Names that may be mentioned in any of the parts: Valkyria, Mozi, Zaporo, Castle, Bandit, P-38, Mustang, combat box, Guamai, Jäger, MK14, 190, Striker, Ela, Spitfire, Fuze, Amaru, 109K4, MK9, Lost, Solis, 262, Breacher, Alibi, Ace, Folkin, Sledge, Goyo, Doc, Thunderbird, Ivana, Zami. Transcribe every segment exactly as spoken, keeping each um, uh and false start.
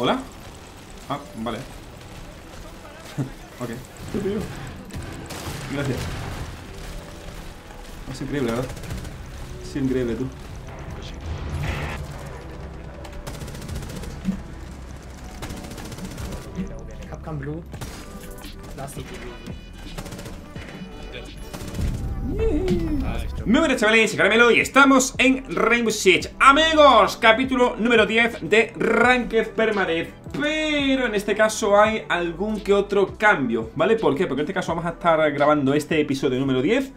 ¿Hola? Ah, vale. Ok. Gracias. Es increíble, ¿verdad? Es increíble, tú. Capcom Blue. Muy buenas, chavales, Caramelo, y estamos en Rainbow Six. Amigos, capítulo número diez de Ranked Permadeath. Pero en este caso hay algún que otro cambio, ¿vale? ¿Por qué? Porque en este caso vamos a estar grabando este episodio número diez.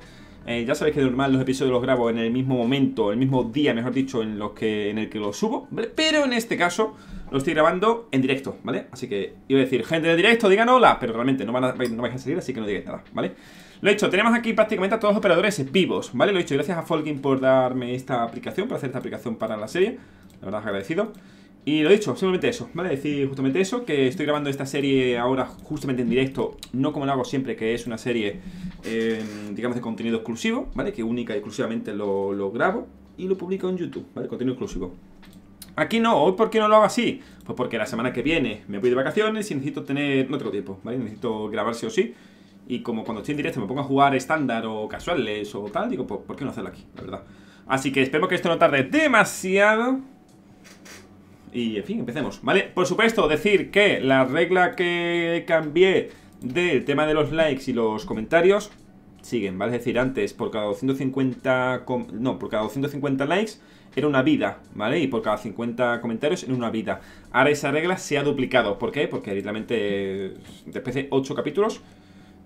eh, Ya sabéis que de normal los episodios los grabo en el mismo momento, el mismo día, mejor dicho, en, los que, en el que los subo, ¿vale? Pero en este caso lo estoy grabando en directo, ¿vale? Así que iba a decir, gente de directo, digan hola, pero realmente no, van a, no vais a salir, así que no digáis nada, ¿vale? Lo he hecho, tenemos aquí prácticamente a todos los operadores vivos, ¿vale? Lo he hecho, gracias a Folkin por darme esta aplicación, por hacer esta aplicación para la serie. La verdad, agradecido. Y lo he dicho, simplemente eso, ¿vale? Decir justamente eso, que estoy grabando esta serie ahora justamente en directo, no como lo hago siempre, que es una serie, eh, digamos, de contenido exclusivo, ¿vale? Que única y exclusivamente lo, lo grabo y lo publico en YouTube, ¿vale? Contenido exclusivo. Aquí no, ¿hoy por qué no lo hago así? Pues porque la semana que viene me voy de vacaciones y necesito tener no tengo tiempo, ¿vale? Necesito grabar sí o sí. Y como cuando estoy en directo me pongo a jugar estándar o casuales o tal, digo, ¿por qué no hacerlo aquí? La verdad. Así que espero que esto no tarde demasiado. Y, en fin, empecemos, ¿vale? Por supuesto, decir que la regla que cambié del tema de los likes y los comentarios siguen, ¿vale? Es decir, antes por cada doscientos cincuenta... No, por cada doscientos cincuenta likes era una vida, ¿vale? Y por cada cincuenta comentarios era una vida. Ahora esa regla se ha duplicado. ¿Por qué? Porque literalmente después de ocho capítulos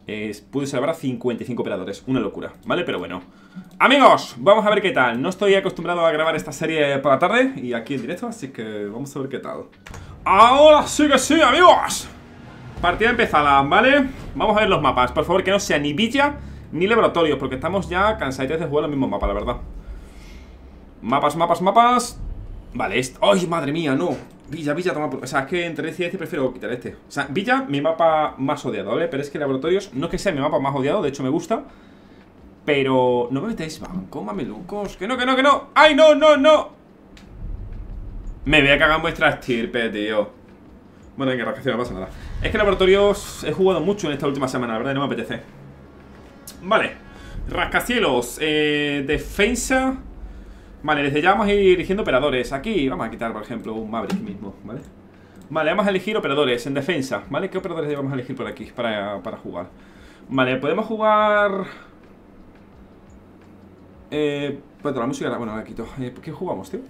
Eh, pude salvar a cincuenta y cinco operadores. Una locura, ¿vale? Pero bueno, amigos, vamos a ver qué tal. No estoy acostumbrado a grabar esta serie por la tarde y aquí en directo, así que vamos a ver qué tal. Ahora sí que sí, amigos. Partida empezada, ¿vale? Vamos a ver los mapas, por favor, que no sea ni villa ni laboratorio, porque estamos ya cansados de jugar el mismo mapa, la verdad. Mapas, mapas, mapas. Vale, esto... ¡Ay, madre mía, no! Villa, Villa, toma por... O sea, es que entre este y este prefiero quitar este. O sea, Villa, mi mapa más odiado, ¿vale? Pero es que Laboratorios, no es que sea mi mapa más odiado, de hecho me gusta. Pero... No me metáis banco, mamelucos. Que no, que no, que no. ¡Ay, no, no, no! Me voy a cagar en vuestra estirpe, tío. Bueno, en que no pasa nada. Es que Laboratorios he jugado mucho en esta última semana, la verdad, y no me apetece. Vale. Rascacielos. Eh, defensa... Vale, desde ya vamos a ir eligiendo operadores. Aquí vamos a quitar, por ejemplo, un Maverick mismo, ¿vale? Vale, vamos a elegir operadores en defensa, ¿vale? ¿Qué operadores vamos a elegir por aquí para, para jugar? Vale, podemos jugar... Eh... Bueno, la música... Bueno, la quito. Eh, ¿Qué jugamos, tío?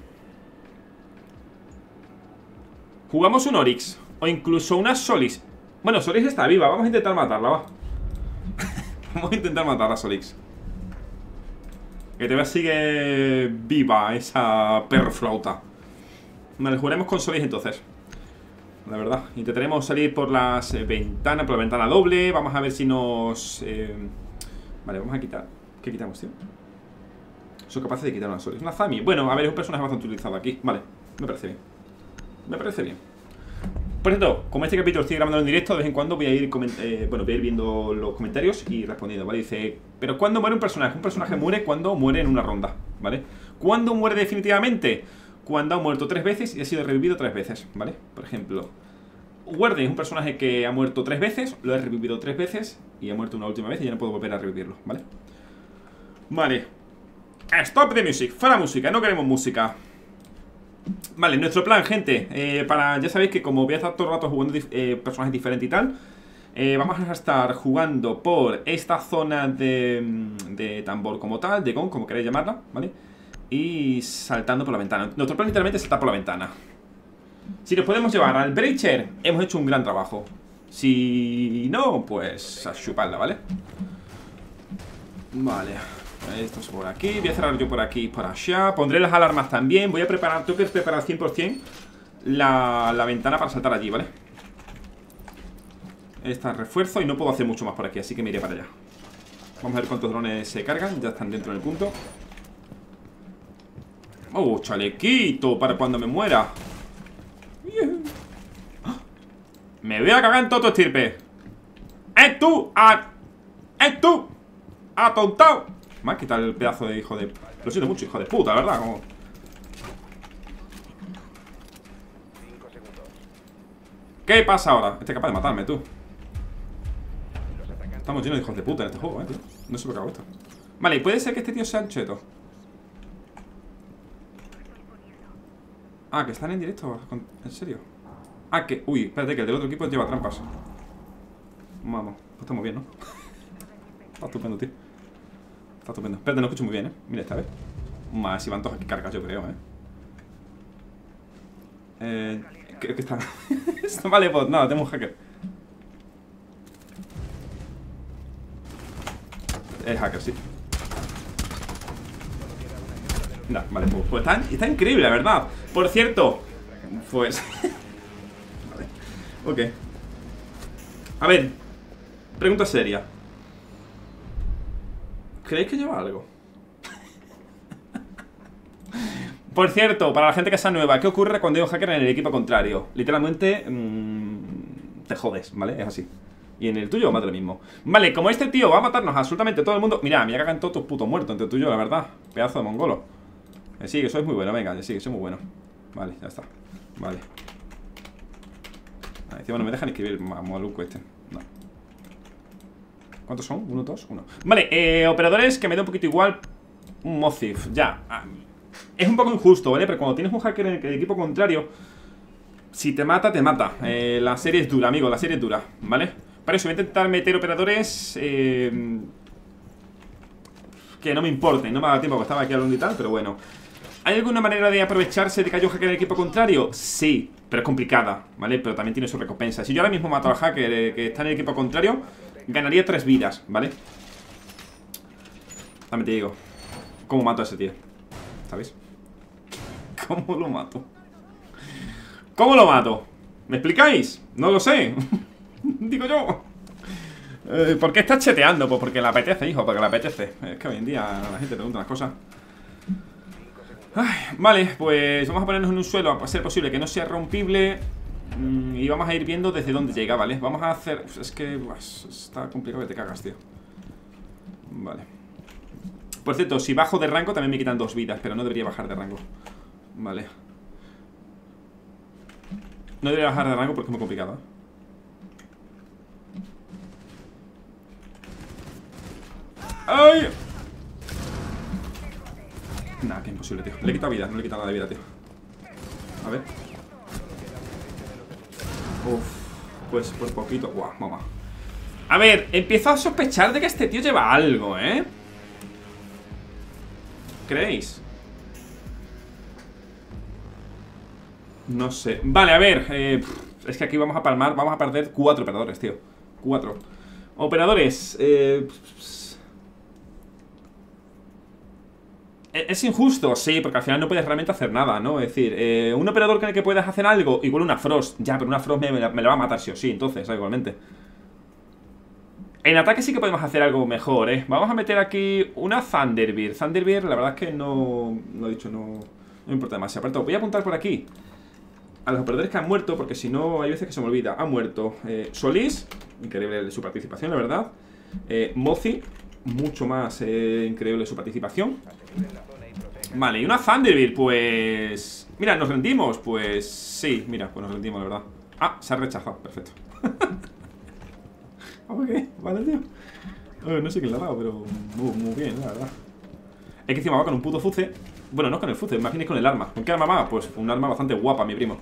Jugamos un Oryx. O incluso una Solis. Bueno, Solis está viva. Vamos a intentar matarla, va. Vamos a intentar matar a Solis. Que todavía sigue viva esa perroflauta. Vale, jugaremos con Solis entonces. La verdad, intentaremos salir por las eh, ventanas, por la ventana doble. Vamos a ver si nos... Eh... Vale, vamos a quitar. ¿Qué quitamos, tío? Soy capaz de quitar una Solis. Una Zami. Bueno, a ver, es un personaje bastante utilizado aquí. Vale, me parece bien. Me parece bien. Por cierto, como este capítulo estoy grabando en directo, de vez en cuando voy a ir eh, bueno, voy a ir viendo los comentarios y respondiendo, ¿vale? Dice, ¿pero cuándo muere un personaje? Un personaje muere cuando muere en una ronda, ¿vale? ¿Cuándo muere definitivamente? Cuando ha muerto tres veces y ha sido revivido tres veces, ¿vale? Por ejemplo, Warden es un personaje que ha muerto tres veces, lo he revivido tres veces y ha muerto una última vez y ya no puedo volver a revivirlo, ¿vale? Vale. Stop the music, fuera música, no queremos música. Vale, nuestro plan, gente, eh, para, ya sabéis que como voy a estar todo el rato jugando eh, personajes diferentes y tal, eh, vamos a estar jugando por esta zona de, de tambor como tal, de gong, como queréis llamarla, ¿vale? Y saltando por la ventana. Nuestro plan literalmente es saltar por la ventana. Si nos podemos llevar al Breacher, hemos hecho un gran trabajo. Si no, pues a chuparla, ¿vale? Vale. Esto es por aquí, voy a cerrar yo por aquí y por allá. Pondré las alarmas también. Voy a preparar, tengo que preparar al cien por cien la, la ventana para saltar allí, ¿vale? Esta refuerzo y no puedo hacer mucho más por aquí, así que me iré para allá. Vamos a ver cuántos drones se cargan, ya están dentro del punto. ¡Oh, chalequito! Para cuando me muera. Yeah. Me voy a cagar en todo tu estirpe. ¡Eh, tú! ¡Ah! ¡Eh, tú! ¡Atontado! Me ha quitado el pedazo de hijo de... Lo siento mucho, hijo de puta, la verdad. Como... ¿Qué pasa ahora? Este es capaz de matarme, tú. Estamos llenos de hijos de puta en este juego, eh, tío. No sé por qué hago esto. Vale, y puede ser que este tío sea un cheto. Ah, que están en directo. ¿En serio? Ah, que... Uy, espérate, que el del otro equipo lleva trampas. Vamos, pues estamos bien, ¿no? Está estupendo, tío. Está estupendo. Espérate, no escucho muy bien, eh. Mira esta vez. Más si van todos aquí cargas, yo creo, eh. Eh... Creo que está... Vale, pues nada, tengo un hacker. Es hacker, sí. Nah, vale, pues, pues está, está increíble, la verdad. Por cierto, pues... Vale, ok. A ver, pregunta seria. ¿Creéis que lleva algo? Por cierto, para la gente que sea nueva, ¿qué ocurre cuando hay un hacker en el equipo contrario? Literalmente, mmm, te jodes, ¿vale? Es así. Y en el tuyo, mata lo mismo. Vale, como este tío va a matarnos absolutamente todo el mundo. Mira, mira que hagan todos tus putos muertos entre tú y yo, la verdad. Pedazo de mongolo. Que sí, que sois muy bueno, venga, que sí, que soy muy bueno. Vale, ya está. Vale. Ahí, encima no me dejan escribir, maluco este. No. ¿Cuántos son? ¿Uno, dos? Uno. Vale, eh, operadores que me da un poquito igual. Un mozif, ya. Ah, es un poco injusto, ¿vale? Pero cuando tienes un hacker en el equipo contrario, si te mata, te mata. eh, La serie es dura, amigo, la serie es dura, ¿vale? Para eso voy a intentar meter operadores eh, que no me importen. No me da tiempo, que estaba aquí hablando y tal, pero bueno. ¿Hay alguna manera de aprovecharse de que hay un hacker en el equipo contrario? Sí, pero es complicada, ¿vale? Pero también tiene su recompensa. Si yo ahora mismo mato al hacker eh, que está en el equipo contrario, ganaría tres vidas, ¿vale? También te digo, ¿cómo mato a ese tío? ¿Sabes? ¿Cómo lo mato? ¿Cómo lo mato? ¿Me explicáis? No lo sé. Digo yo. eh, ¿Por qué estás cheteando? Pues porque le apetece, hijo, porque le apetece. Es que hoy en día la gente pregunta las cosas. Ay, vale, pues vamos a ponernos en un suelo a ser posible que no sea rompible. mmm, Y vamos a ir viendo desde dónde llega, ¿vale? Vamos a hacer... Es que... Pues, está complicado que te cagas, tío. Vale. Por cierto, si bajo de rango también me quitan dos vidas, pero no debería bajar de rango. Vale. No debería bajar de rango porque es muy complicado, ¿eh? ¡Ay! Nah, que imposible, tío. Le he quitado vida, no le he quitado nada de vida, tío. A ver. Uf, pues por poquito. Guau, mamá. A ver, empiezo a sospechar de que este tío lleva algo, ¿eh? ¿Creéis? No sé. Vale, a ver, eh, es que aquí vamos a palmar. Vamos a perder cuatro operadores, tío. Cuatro operadores. eh, Es injusto, sí, porque al final no puedes realmente hacer nada, ¿no? Es decir, eh, un operador con el que puedas hacer algo, igual una Frost. Ya, pero una Frost me, me, la, me la va a matar sí o sí. Entonces, igualmente en ataque sí que podemos hacer algo mejor, ¿eh? Vamos a meter aquí una Thunderbird. Thunderbird, la verdad es que no... Lo he dicho, no... No me importa demasiado. Pero voy a apuntar por aquí a los operadores que han muerto, porque si no, hay veces que se me olvida. Ha muerto eh, Solis. Increíble su participación, la verdad. eh, Mozi. Mucho más eh, increíble su participación. Vale, y una Thunderbird, pues... Mira, ¿nos rendimos? Pues... Sí, mira, pues nos rendimos, la verdad. Ah, se ha rechazado, perfecto. Ok, vale, tío. No, no sé quién la ha dado, pero muy, muy bien, la verdad. Es que encima va con un puto Fuze. Bueno, no es con el Fuze, imaginéis con el arma. ¿Con qué arma va? Pues un arma bastante guapa, mi primo.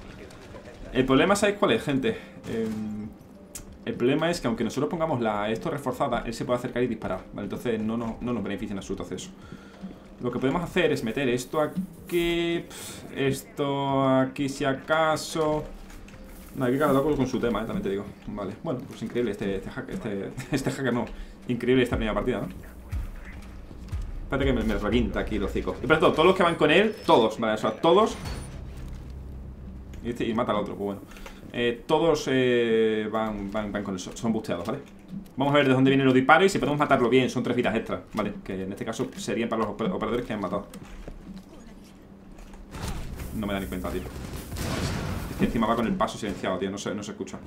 El problema, ¿sabéis cuál es, gente? Eh, el problema es que aunque nosotros pongamos la esto reforzada, él se puede acercar y disparar, ¿vale? Entonces no, no, no nos beneficia en absoluto hacer eso. Lo que podemos hacer es meter esto aquí, esto aquí si acaso. No, aquí cada loco con su tema, eh, también te digo. Vale, bueno, pues increíble este, este hacker, este, este hacker no. Increíble esta primera partida, ¿no? Espérate que me, me requinta aquí el hocico. Y perdón, todos los que van con él, todos, vale, o sea, todos. Y, este, y mata al otro, pues bueno. Eh, todos eh, van, van, van con el shot, son busteados, ¿vale? Vamos a ver de dónde vienen los disparos y si podemos matarlo bien, son tres vidas extras, ¿vale? Que en este caso serían para los operadores que han matado. No me da ni cuenta, tío. Es que encima va con el paso silenciado, tío, no se, no se escucha.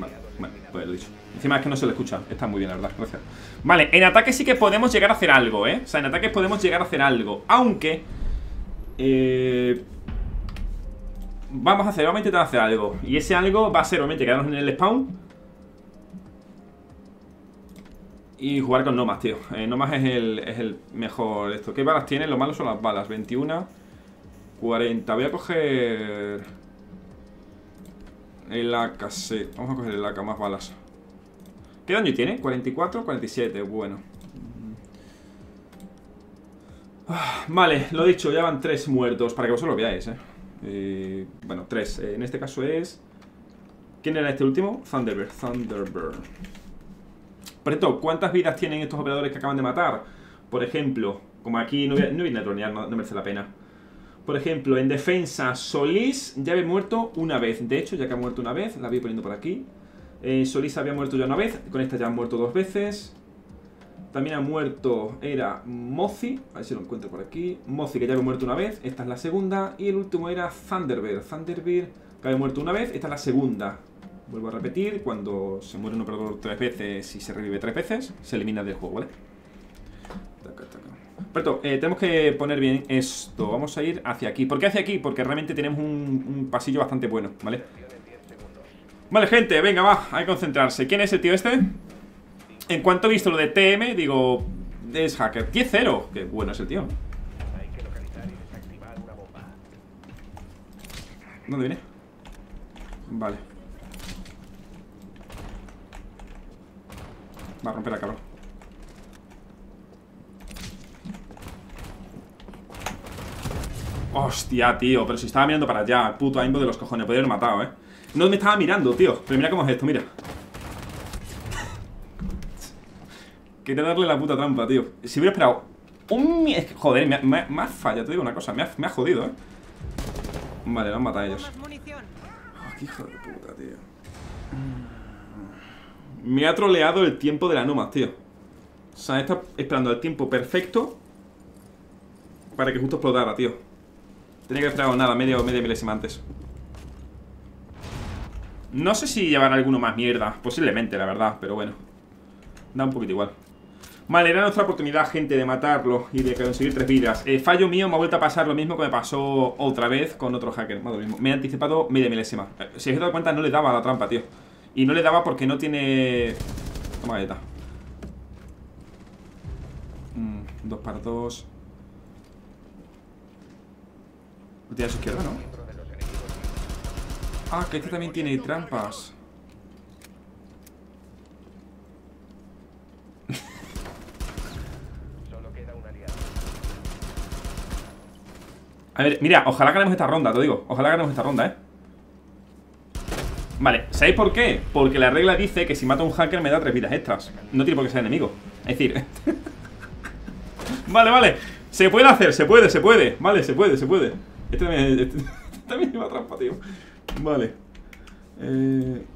Vale, bueno, pues lo he dicho. Encima es que no se le escucha, está muy bien, la verdad, gracias. Vale, en ataque sí que podemos llegar a hacer algo, ¿eh? O sea, en ataque podemos llegar a hacer algo. Aunque Eh... Vamos a hacer, vamos a intentar hacer algo. Y ese algo va a ser, obviamente, quedarnos en el spawn y jugar con Nomad, tío. eh, Nomad es el, es el mejor esto. ¿Qué balas tiene? Lo malo son las balas. Veintiuno, cuarenta. Voy a coger el A K, sí. Vamos a coger el A K, más balas. ¿Qué daño tiene? cuarenta y cuatro, cuarenta y siete. Bueno. Vale, lo dicho, ya van tres muertos. Para que vosotros lo veáis, eh Eh, bueno, tres. Eh, en este caso es... ¿Quién era este último? Thunderbird. Thunderbird. Por cierto, ¿cuántas vidas tienen estos operadores que acaban de matar? Por ejemplo, como aquí no, voy a, no viene a tronear, no, no merece la pena. Por ejemplo, en defensa, Solis ya había muerto una vez. De hecho, ya que ha muerto una vez, la voy poniendo por aquí. Eh, Solis había muerto ya una vez. Con esta ya han muerto dos veces. También ha muerto, era Mozi, a ver si lo encuentro por aquí. Mozi, que ya había muerto una vez, esta es la segunda. Y el último era Thunderbird. Thunderbird, que había muerto una vez, esta es la segunda. Vuelvo a repetir, cuando se muere un operador tres veces y se revive tres veces, se elimina del juego, ¿vale? Pero eh, tenemos que poner bien esto. Vamos a ir hacia aquí. ¿Por qué hacia aquí? Porque realmente tenemos un, un pasillo bastante bueno, ¿vale? Vale, gente, venga, va, hay que concentrarse. ¿Quién es el tío este? En cuanto he visto lo de T M, digo, es hacker. Diez cero, que bueno es el tío. Hay que localizar y desactivar una bomba. ¿Dónde viene? Vale. Va a romper a cabrón. Hostia, tío, pero si estaba mirando para allá. Puto aimbo de los cojones, podría haber matado, eh. No me estaba mirando, tío, pero mira cómo es esto, mira. Quería darle la puta trampa, tío. Si hubiera esperado un... Es que, joder, me, me, me ha fallado, te digo una cosa. Me ha, me ha jodido, eh. Vale, lo han matado a ellos. Oh, qué hijo de puta, tío. Me ha troleado el tiempo de la Nomad, tío. O sea, está esperando el tiempo perfecto para que justo explotara, tío. Tenía que haber esperado nada, media o media milésima antes. No sé si llevará alguno más mierda. Posiblemente, la verdad, pero bueno, da un poquito igual. Vale, era nuestra oportunidad, gente, de matarlo y de conseguir tres vidas. eh, Fallo mío, me ha vuelto a pasar lo mismo que me pasó otra vez con otro hacker. Madre mía, me he anticipado media milésima. eh, Si os he dado cuenta, no le daba a la trampa, tío. Y no le daba porque no tiene... Toma galleta. mm, Dos para dos. Lo tiene a su izquierda, ¿no? Ah, que este también tiene trampas. A ver, mira, ojalá ganemos esta ronda, te lo digo. Ojalá ganemos esta ronda, eh. Vale, ¿sabéis por qué? Porque la regla dice que si mato a un hacker me da tres vidas extras. No tiene por qué ser enemigo. Es decir... Vale, vale. Se puede hacer, se puede, se puede. Vale, se puede, se puede. Este también, este también lleva trampa, tío. Vale. Eh...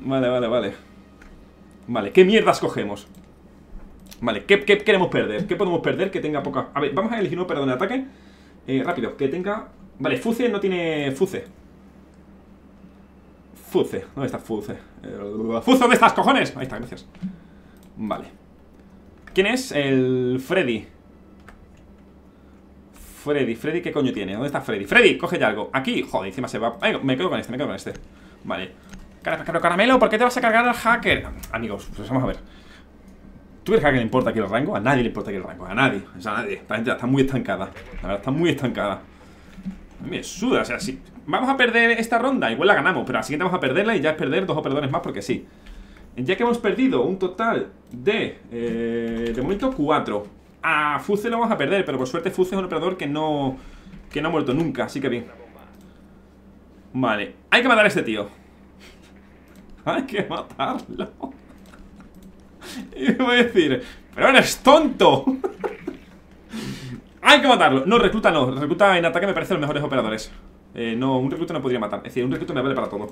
Vale, vale, vale. Vale, ¿qué mierdas cogemos? Vale, ¿qué, qué queremos perder? ¿Qué podemos perder que tenga poca...? A ver, vamos a elegir un operador de ataque. Eh, rápido, que tenga... Vale, Fuze no tiene... Fuze Fuze, ¿dónde está Fuze? Eh, Fuze, ¿dónde estás, cojones? Ahí está, gracias. Vale. ¿Quién es? El Freddy. Freddy, Freddy, ¿qué coño tiene? ¿Dónde está Freddy? Freddy, cógete algo. Aquí, joder, encima se va... Ay, me quedo con este, me quedo con este. Vale. Pero Caramelo, ¿por qué te vas a cargar al hacker? Amigos, pues vamos a ver. ¿Tú crees que a alguien le importa aquí el rango? A nadie le importa aquí el rango, a nadie, o sea, a nadie. Esta gente ya está muy estancada, la verdad, está muy estancada. Me suda, o sea, si vamos a perder esta ronda, igual la ganamos, pero la siguiente vamos a perderla y ya es perder dos operadores más porque sí. Ya que hemos perdido un total de, eh, de momento, cuatro. A Fuze lo vamos a perder, pero por suerte Fuze es un operador que no, que no ha muerto nunca, así que bien. Vale, hay que matar a este tío. Hay que matarlo. Y me voy a decir, pero eres tonto. Hay que matarlo. No, recluta no, recluta en ataque me parece los mejores operadores. eh, No, un recluta no podría matar. Es decir, un recluta me vale para todo.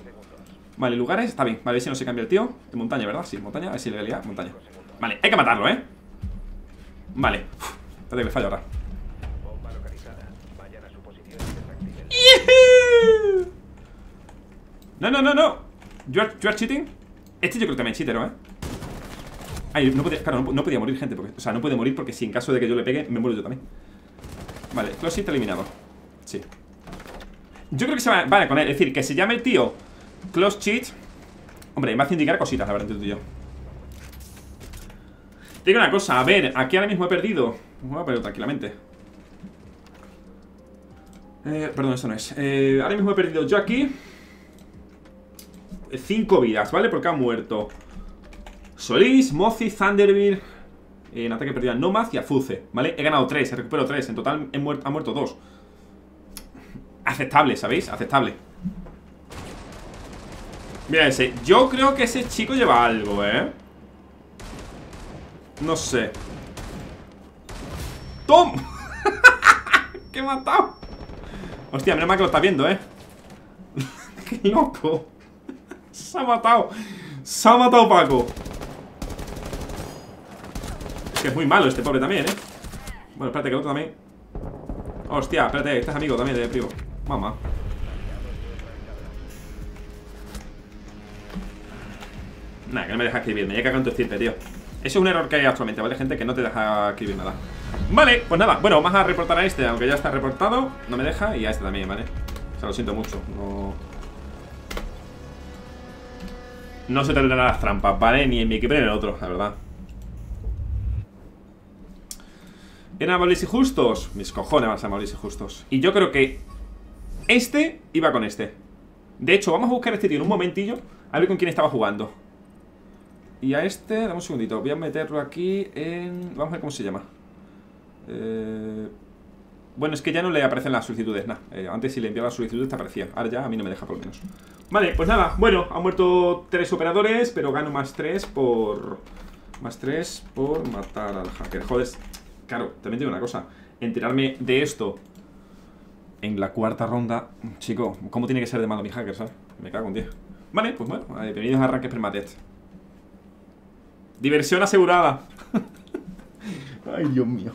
Vale, lugares, está bien, vale, si no se cambia el tío. En montaña, ¿verdad? Sí, montaña, a ver si legalidad, montaña. Vale, hay que matarlo, ¿eh? Vale, uf, espérate que le fallo ahora. No, no, no, no. You are, you are cheating. Este yo creo que también es cheatero, ¿eh? Ay, no podía, claro, no, no podía morir, gente, porque, o sea, no puede morir porque si en caso de que yo le pegue, me muero yo también. Vale, Closet eliminado. Sí. Yo creo que se van a, van a poner, es decir, que se llame el tío Close Cheat. Hombre, me hace indicar cositas, la verdad, entre tú y yo. Te digo una cosa, a ver, aquí ahora mismo he perdido. Voy a perder tranquilamente. Eh, perdón, eso no es. Eh, ahora mismo he perdido yo aquí cinco vidas, ¿vale? Porque ha muerto Solis, Mozi, Thunderbird. Eh, en ataque perdido a Nomad y a Fuze, ¿vale? He ganado tres, he recuperado tres. En total he muerto, ha muerto dos. Aceptable, ¿sabéis? Aceptable. Mira ese. Yo creo que ese chico lleva algo, ¿eh? No sé. ¡Tom! ¡Que he matado! Hostia, menos mal que lo está viendo, ¿eh? ¡Qué loco! Se ha matado. Se ha matado Paco. Es que es muy malo este pobre también, ¿eh? Bueno, espérate que el otro también. Hostia, espérate, este es amigo también de primo. Mamá. Nah, que no me deja escribirme, ya que acabo de decirte, tío. Eso es un error que hay actualmente, ¿vale? Gente que no te deja escribir nada. Vale, pues nada, bueno, vamos a reportar a este, aunque ya está reportado, no me deja, y a este también, ¿vale? O sea, lo siento mucho, no... No se tendrán las trampas, ¿vale? Ni en mi equipo ni en el otro, la verdad. ¿Eran amables y justos? Mis cojones van a ser amables y justos. Y yo creo que este iba con este. De hecho, vamos a buscar a este tío en un momentillo, a ver con quién estaba jugando. Y a este, dame un segundito, voy a meterlo aquí en... Vamos a ver cómo se llama. eh... Bueno, es que ya no le aparecen las solicitudes, nada. eh, Antes si le enviaba las solicitudes te aparecía. Ahora ya a mí no me deja por menos. Vale, pues nada, bueno, han muerto tres operadores, pero gano más tres por... Más tres por matar al hacker. Joder, claro, también tengo una cosa. Enterarme de esto en la cuarta ronda. Chico, ¿cómo tiene que ser de malo mi hacker, sabes? Me cago en diez. Vale, pues bueno, bienvenidos a Ranked Permadeath. Diversión asegurada. Ay, Dios mío.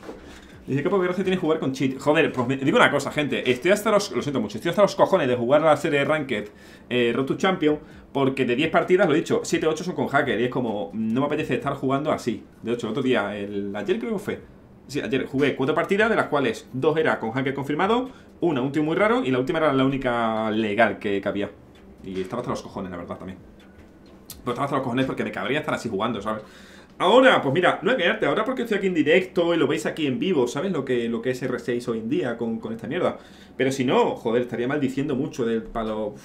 Dice, ¿qué poca gracia tiene jugar con cheat? Joder, pues me, digo una cosa, gente. Estoy hasta los... Lo siento mucho. Estoy hasta los cojones de jugar la serie de Ranked eh, Road to Champion. Porque de diez partidas, lo he dicho, siete u ocho son con hacker. Y es como... No me apetece estar jugando así. De hecho, el otro día... El, ayer creo que fue. Sí, ayer jugué cuatro partidas, de las cuales dos era con hacker confirmado, una, un tío muy raro, y la última era la única legal que cabía. Y estaba hasta los cojones, la verdad, también. Pero estaba hasta los cojones porque me cabría estar así jugando, ¿sabes? Ahora, pues mira, no hay que quedarte ahora porque estoy aquí en directo y lo veis aquí en vivo, ¿sabes? Lo que, lo que es R seis hoy en día con, con esta mierda. Pero si no, joder, estaría maldiciendo mucho del palo. Uf,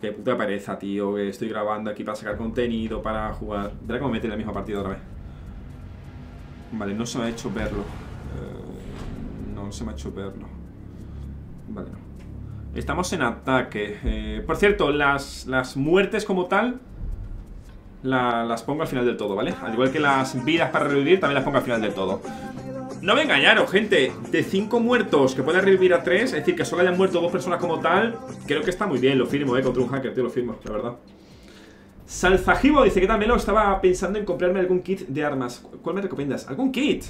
qué puta pereza, tío, que estoy grabando aquí para sacar contenido, para jugar. Verá cómo me meten en la misma partida otra vez. Vale, no se me ha hecho verlo. eh, No se me ha hecho verlo. Vale, no. Estamos en ataque. eh, Por cierto, las, las muertes como tal la, las pongo al final del todo, ¿vale? Al igual que las vidas para revivir, también las pongo al final del todo. No me engañaros, gente. De cinco muertos que pueden revivir a tres, es decir, que solo hayan muerto dos personas como tal, creo que está muy bien, lo firmo, eh, contra un hacker, tío, lo firmo, la verdad. Salzajibo dice que también lo estaba pensando en comprarme algún kit de armas. ¿Cuál me recomiendas? ¿Algún kit?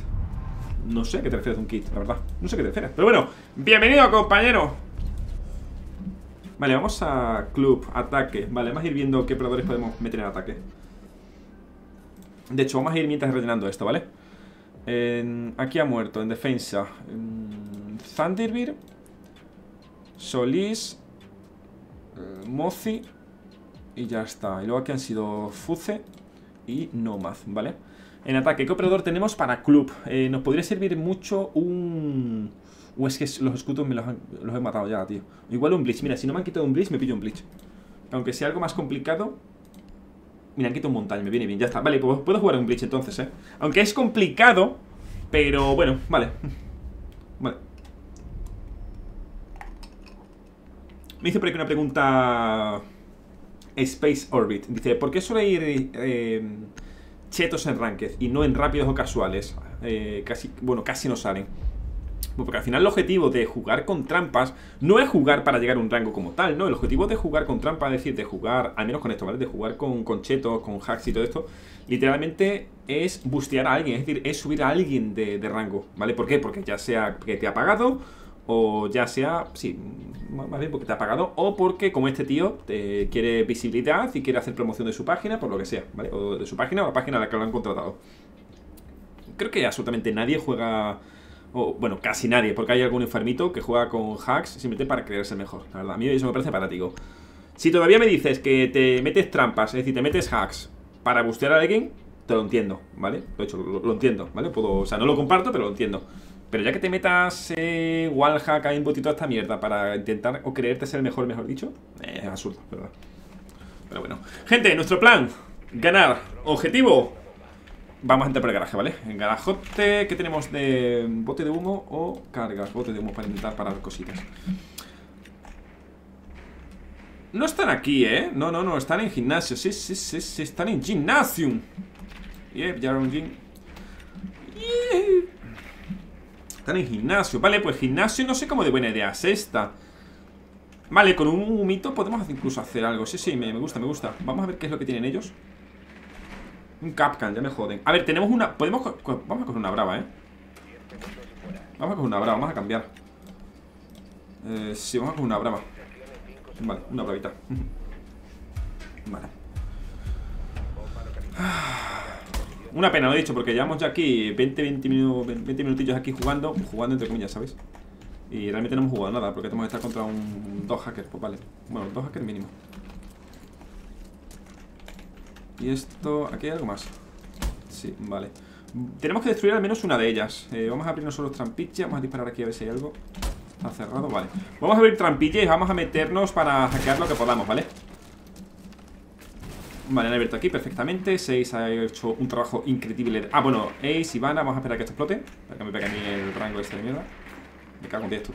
No sé a qué te refieres a un kit, la verdad. No sé a qué te refieres. Pero bueno, bienvenido, compañero. Vale, vamos a club, ataque. Vale, vamos a ir viendo qué operadores podemos meter en ataque. De hecho, vamos a ir mientras rellenando esto, ¿vale? En, aquí ha muerto, en defensa en Thunderbird, Solis, eh, Mozi. Y ya está. Y luego aquí han sido Fuze y Nomad, ¿vale? En ataque, ¿qué operador tenemos para club? Eh, nos podría servir mucho un... O es que los escudos me los, han... los he matado ya, tío. Igual un Blitz. Mira, si no me han quitado un Blitz, me pillo un Blitz. Aunque sea algo más complicado... Mira, han quitado un montaña, me viene bien, ya está. Vale, pues puedo jugar un Blitz entonces, ¿eh? Aunque es complicado, pero bueno, vale. Vale. Me hizo por aquí una pregunta... Space Orbit, dice, ¿por qué suele ir eh, chetos en ranked y no en rápidos o casuales? Eh, casi, bueno, casi no salen. Porque al final el objetivo de jugar con trampas no es jugar para llegar a un rango como tal, ¿no? El objetivo de jugar con trampas, es decir, de jugar, al menos con esto, ¿vale? De jugar con, con chetos, con hacks y todo esto, literalmente es bustear a alguien, es decir, es subir a alguien de, de rango, ¿vale? ¿Por qué? Porque ya sea que te ha pagado, o ya sea, sí, más bien porque te ha pagado, o porque como este tío eh, quiere visibilidad y quiere hacer promoción de su página, por lo que sea, ¿vale? O de su página o la página a la que lo han contratado. Creo que absolutamente nadie juega o bueno, casi nadie, porque hay algún enfermito que juega con hacks simplemente para creerse mejor. La verdad, a mí eso me parece parático. Si todavía me dices que te metes trampas, es decir, te metes hacks para bustear a alguien, te lo entiendo, ¿vale? De hecho, lo, lo entiendo, ¿vale? Puedo, o sea, no lo comparto, pero lo entiendo. Pero ya que te metas eh, wallhack ahí un botito a esta mierda para intentar o creerte ser el mejor, mejor dicho, eh, es absurdo, ¿verdad? Pero bueno. Gente, nuestro plan, ganar. Objetivo, vamos a entrar por el garaje, ¿vale? En garajote, ¿qué tenemos de bote de humo o cargas? Bote de humo para intentar parar cositas. No están aquí, ¿eh? No, no, no, están en gimnasio. Sí, sí, sí, sí, están en gimnasium. Yep, ya un gym. Yeah. Están en gimnasio. Vale, pues gimnasio no sé cómo de buena idea es esta. Vale, con un humito podemos incluso hacer algo. Sí, sí, me, me gusta, me gusta. Vamos a ver qué es lo que tienen ellos. Un Kapkan, ya me joden. A ver, tenemos una... podemos co... Vamos a coger una brava, ¿eh? Vamos a coger una brava, vamos a cambiar. Eh, sí, vamos a coger una brava. Vale, una bravita. Vale. Una pena, lo he dicho, porque llevamos ya aquí veinte, veinte, veinte minutillos aquí jugando. Jugando entre comillas, ¿sabéis? Y realmente no hemos jugado nada, porque tenemos que estar contra un, un dos hackers, pues vale. Bueno, dos hackers mínimo. Y esto... aquí hay algo más. Sí, vale. Tenemos que destruir al menos una de ellas. eh, Vamos a abrirnos solo trampiches. Vamos a disparar aquí a ver si hay algo. Está cerrado, vale. Vamos a abrir trampiches y vamos a meternos para hackear lo que podamos, ¿vale? Vale, han abierto aquí perfectamente. Seis ha hecho un trabajo increíble. Ah, bueno, Ace, Ivana, vamos a esperar a que esto explote, para que me pegue a mí el rango este de mierda. Me cago en diez tú.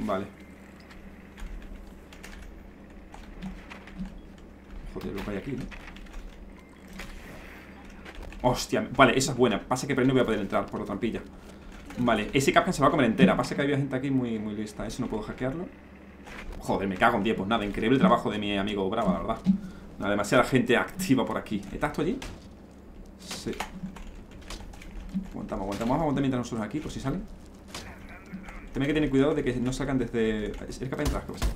Vale. Joder, lo que hay aquí, ¿no? Hostia, vale, esa es buena. Pasa que por ahí no voy a poder entrar por la trampilla. Vale, ese Kapkan se va a comer entera. Pasa que había gente aquí muy, muy lista. Eso no puedo hackearlo. Joder, me cago en diez. Pues nada, increíble trabajo de mi amigo Brava, la verdad. Nada, demasiada gente activa por aquí. ¿Estás tú allí? Sí. Aguantamos, aguantamos. Vamos a aguantar mientras nosotros aquí, por si salen. Tenemos que tener cuidado de que no salgan desde... ¿Eres capaz de entrar? ¿Qué pasa?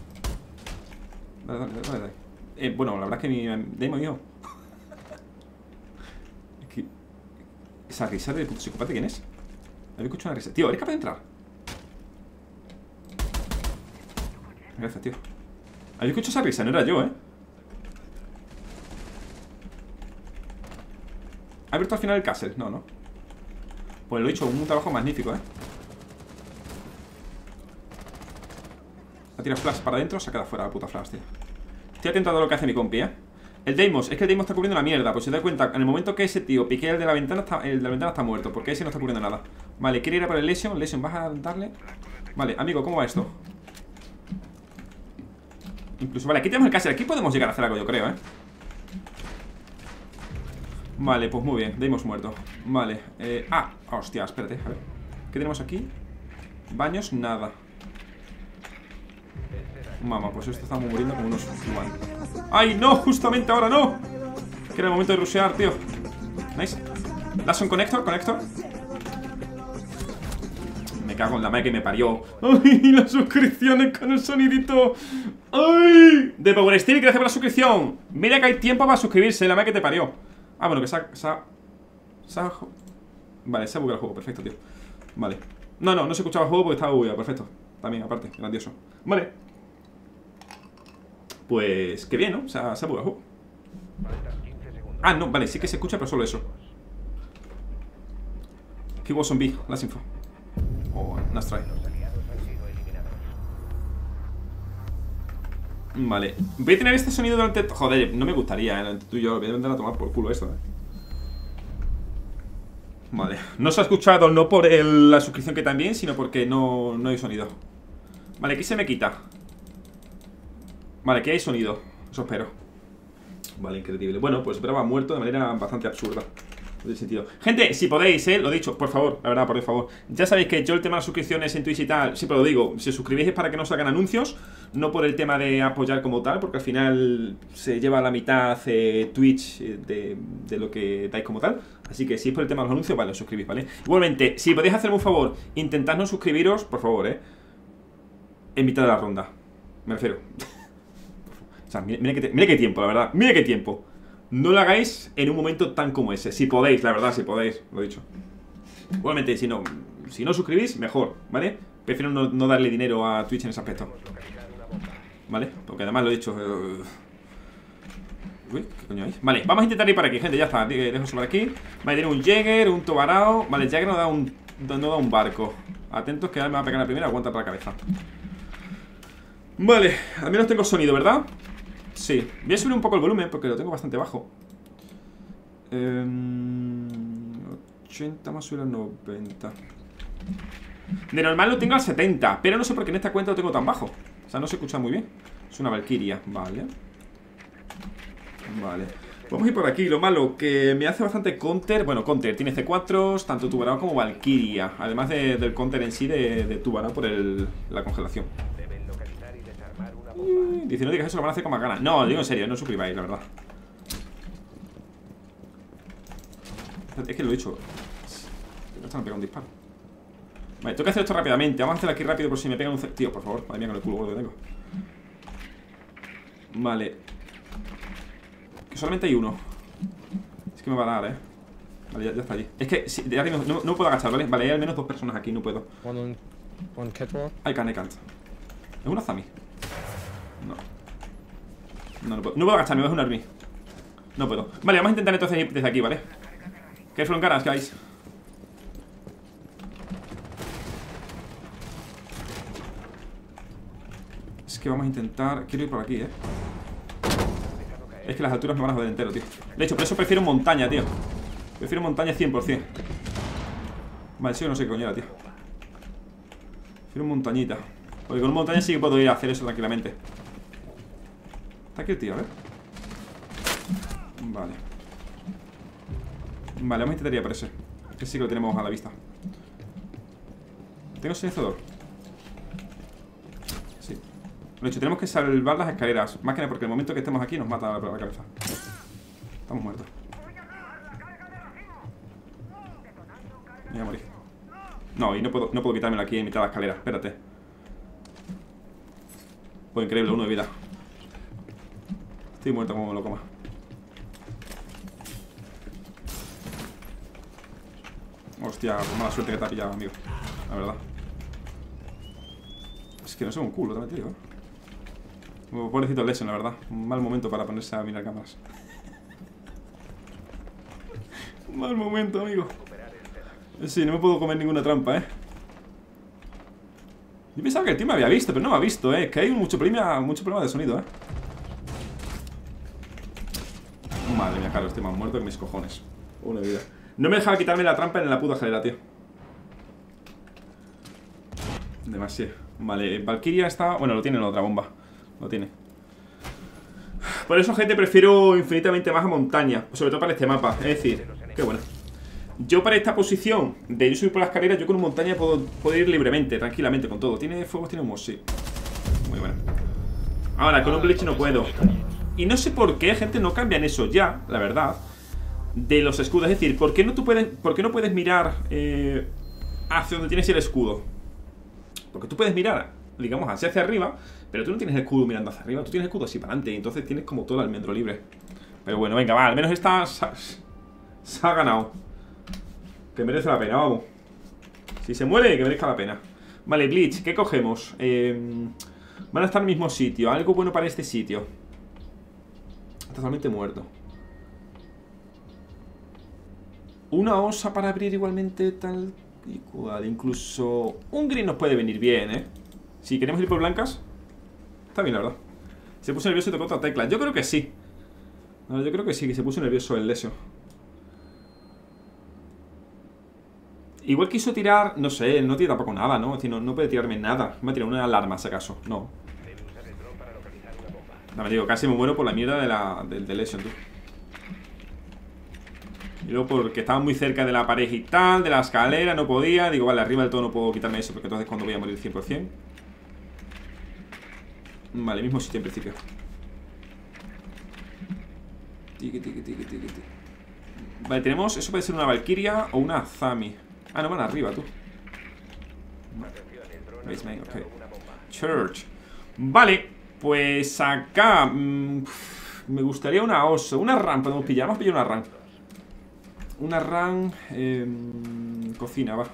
Dale, dale, dale, dale. Eh, bueno, la verdad es que mi Deimos y yo. Es que... esa risa de puto psicópata, ¿quién es? Había escuchado una risa. Tío, ¿eres capaz de entrar? Gracias, tío. Había escuchado esa risa, no era yo, ¿eh? ¿Ha abierto al final el castle? No, no. Pues lo he hecho, un trabajo magnífico, ¿eh? Ha tirado flash para adentro, se ha quedado fuera la puta flash, tío. Estoy atento a lo que hace mi compi, ¿eh? El Deimos, es que el Deimos está cubriendo la mierda. Pues se da cuenta, en el momento que ese tío piquea el de la ventana, está, el de la ventana está muerto, porque ese no está cubriendo nada. Vale, quiere ir a por el Lesion. Lesion, vas a darle. Vale, amigo, ¿cómo va esto? Incluso, vale, aquí tenemos el castle. Aquí podemos llegar a hacer algo, yo creo, ¿eh? Vale, pues muy bien, Deimos muerto. Vale, eh, ah, hostia, espérate, a ver. ¿Qué tenemos aquí? Baños, nada. Mamá, pues esto está muriendo como unos humanos. ¡Ay, no! Justamente ahora no. Que era el momento de rushear, tío. Nice. Lason Connector, Connector. Me cago en la madre que me parió. ¡Ay! Las suscripciones con el sonidito. ¡Ay! De Power Steel, gracias por la suscripción. Mira que hay tiempo para suscribirse, la madre que te parió. Ah, bueno, que se ha... Se ha, se ha vale, se ha bugueado el juego, perfecto, tío. Vale. No, no, no se escuchaba el juego porque estaba bugueado, perfecto. También, aparte, grandioso. Vale. Pues qué bien, ¿no? O sea, se ha bugueado. Ah, no, vale, sí que se escucha, pero solo eso. He was on B, las info. Oh, nice try. Vale, voy a tener este sonido durante... Joder, no me gustaría, ¿eh? Tú y yo, voy a mandar a tomar por culo esto, ¿eh? Vale, no se ha escuchado, no por el, la suscripción que también, sino porque no, no hay sonido. Vale, aquí se me quita. Vale, aquí hay sonido, eso espero. Vale, increíble. Bueno, pues Brava ha muerto de manera bastante absurda. No tiene sentido. Gente, si podéis, eh, lo dicho, por favor, la verdad, por favor. Ya sabéis que yo el tema de las suscripciones en Twitch y tal, siempre lo digo, si os suscribís es para que no os hagan anuncios, no por el tema de apoyar como tal, porque al final se lleva la mitad eh, Twitch de, de lo que dais como tal. Así que si es por el tema de los anuncios, vale, os suscribís, ¿vale? Igualmente, si podéis hacerme un favor, intentad no suscribiros, por favor, eh. En mitad de la ronda, me refiero. O sea, mira, mira, que te, mira que tiempo, la verdad. Mira qué tiempo. No lo hagáis en un momento tan como ese. Si podéis, la verdad, si podéis. Lo he dicho. Obviamente, si no, si no suscribís, mejor, ¿vale? Prefiero no, no darle dinero a Twitch en ese aspecto, ¿vale? Porque además lo he dicho... Uh... Uy, ¿qué coño hay? Vale, vamos a intentar ir para aquí, gente, ya está. Dejemos para aquí. Vale, tiene un Jäger, un Tubarão. Vale, el Jäger no da un, no da un barco. Atentos que me va a pegar la primera, aguanta para la cabeza. Vale, al menos tengo sonido, ¿verdad? Sí, voy a subir un poco el volumen porque lo tengo bastante bajo. eh, ochenta más subir a noventa. De normal lo tengo al setenta, pero no sé por qué en esta cuenta lo tengo tan bajo. O sea, no se escucha muy bien. Es una Valkyria, vale. Vale, vamos a ir por aquí. Lo malo que me hace bastante counter. Bueno, counter, tiene C cuatro, tanto Tubarão como Valkyria. Además de, del counter en sí de, de Tubarão por el, la congelación. Dice, no digas eso, lo van a hacer con más ganas. No, lo digo en serio, no suscribáis, la verdad. Es que lo he hecho. No están pegando un disparo. Vale, tengo que hacer esto rápidamente. Vamos a hacer aquí rápido por si me pegan un... Tío, por favor, madre mía, con el culo gordo que tengo. Vale. Que solamente hay uno. Es que me va a dar, eh. Vale, ya, ya está allí. Es que, si, ya tengo, no, no puedo agachar, ¿vale? Vale, hay al menos dos personas aquí, no puedo. One on catwalk. I can, I can't. ¿Es una Zami? No. No, no puedo. No puedo agacharme, es un army. No puedo. Vale, vamos a intentar entonces ir desde aquí, ¿vale? Careful on caras, guys. Es que vamos a intentar... Quiero ir por aquí, eh. Es que las alturas me van a joder entero, tío. De hecho, por eso prefiero montaña, tío. Prefiero montaña cien por cien. Vale, sí, no sé qué coñera, tío. Prefiero montañita. Porque con montaña sí que puedo ir a hacer eso tranquilamente. Está aquí el tío, a ver. Vale. Vale, vamos a intentar ir a aparecer. Que sí que lo tenemos a la vista. Tengo silenciador. De hecho, tenemos que salvar las escaleras. Más que nada porque el momento que estemos aquí nos mata la, la cabeza. Estamos muertos. Me voy a morir. No, y no puedo, no puedo quitármelo aquí en mitad de la escalera. Espérate. Pues increíble, uno de vida. Estoy muerto como lo coma. Hostia, pues mala suerte que te ha pillado, amigo. La verdad. Es que no soy un culo, también te digo. Pobrecito Lesion, la verdad. Un mal momento para ponerse a mirar cámaras. Un mal momento, amigo. Sí, no me puedo comer ninguna trampa, eh. Yo pensaba que el tío me había visto, pero no me ha visto, eh. Es que hay mucho problema, mucho problema de sonido, eh. Madre mía, Carlos, estoy más muerto que mis cojones. Una vida. No me dejaba quitarme la trampa en la puta escalera, tío. Demasiado. Vale, Valkyria está... Bueno, lo tiene en otra bomba. No tiene. Por eso, gente, prefiero infinitamente más a montaña. Sobre todo para este mapa. Es decir, qué bueno. Yo para esta posición de yo subir por las escaleras, yo con montaña puedo, puedo ir libremente, tranquilamente, con todo. ¿Tiene fuegos? ¿Tiene humos? Sí. Muy bueno. Ahora, con un Blitz no puedo. Y no sé por qué, gente, no cambian eso ya, la verdad. De los escudos. Es decir, ¿por qué no, tú puedes, por qué no puedes mirar eh, hacia donde tienes el escudo? Porque tú puedes mirar, digamos, hacia hacia arriba, pero tú no tienes el escudo mirando hacia arriba, tú tienes el escudo así para adelante, y entonces tienes como todo el almendro libre. Pero bueno, venga, va, al menos esta se ha, se ha ganado. Que merece la pena, vamos. Si se muere, que merezca la pena. Vale, Glitch, ¿qué cogemos? Eh, van a estar en el mismo sitio, algo bueno para este sitio. Está totalmente muerto. Una osa para abrir igualmente tal y cual. Incluso un green nos puede venir bien, ¿eh? Si queremos ir por blancas, está bien, la verdad. Se puso nervioso y tocó otra tecla. Yo creo que sí. No, yo creo que sí, que se puso nervioso el Lesion. Igual quiso tirar, no sé, no tira tampoco nada, ¿no? Es decir, no, no puede tirarme nada. Me ha tirado una alarma, si acaso. No. No, me digo, casi me muero por la mierda de la, del de Lesion, tú. Y luego porque estaba muy cerca de la pared y tal, de la escalera, no podía. Digo, vale, arriba del todo no puedo quitarme eso, porque entonces cuando voy a morir cien por cien. Vale, mismo sitio en principio. Tiki, tiki, tiki, tiki, tiki. Vale, tenemos... Eso puede ser una Valkyria o una Zami. Ah, no van arriba, tú. Basement, ok. Church. Vale, pues acá... Mmm, me gustaría una oso. Una rampa podemos pillar. Vamos a pillar una rampa. Una run... Eh, cocina, va.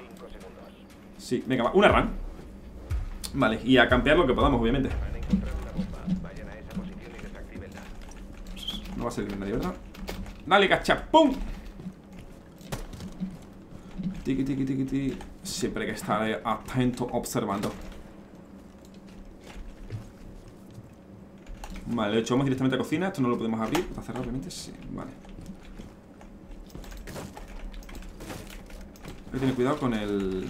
Sí, venga, va. Una run. Vale, y a campear lo que podamos, obviamente. No va a salir nadie, ¿verdad? Dale, cachapum. Tiki, tiki, tiki, tiki. Siempre hay que estar atento, observando. Vale, lo echamos directamente a cocina. Esto no lo podemos abrir. ¿Para cerrar, obviamente? Sí, vale. Hay que tener cuidado con el...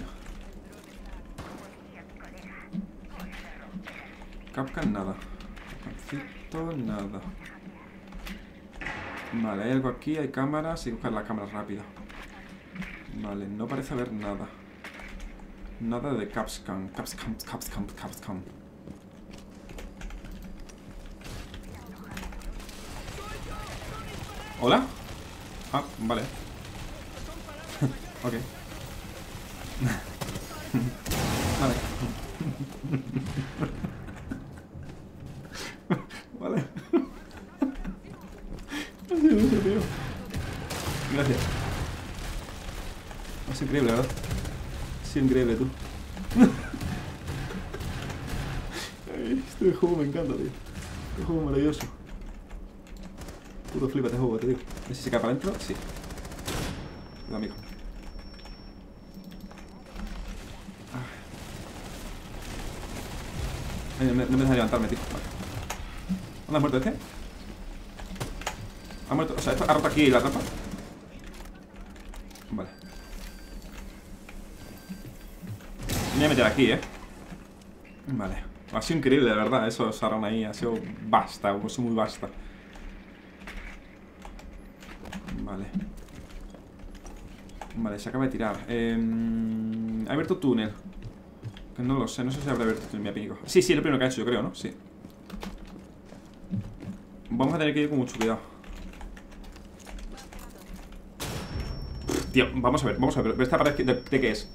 Kapkan, nada. Capcito, nada. Vale, hay algo aquí, hay cámaras. Y buscar la cámara rápida. Vale, no parece haber nada. Nada de Capscam. Capscam, Capscam, Capscam. ¿Hola? Ah, vale. Ok. Vale. Vale. Gracias. Es increíble, ¿verdad? Es increíble, tú. Este juego me encanta, tío. Este juego maravilloso. Puro flipa este juego, te digo. ¿No sé si se cae para adentro? Sí. Cuidado, amigo. Ay, no, me, no me deja levantarme, tío. Vale. ¿Dónde ha muerto este? Ha muerto, o sea, esto ha roto aquí la tapa. Vale. Me voy a meter aquí, eh. Vale. Ha sido increíble, la verdad. Eso, Saron ahí. Ha sido basta, ha sido muy basta. Vale. Vale, se acaba de tirar. Eh, ha abierto túnel. Que no lo sé, no sé si habrá abierto túnel, me apico. Sí, sí, es lo primero que ha hecho, yo creo, ¿no? Sí. Vamos a tener que ir con mucho cuidado. Pff, tío, vamos a ver, vamos a ver. ¿Esta pared de, de qué es?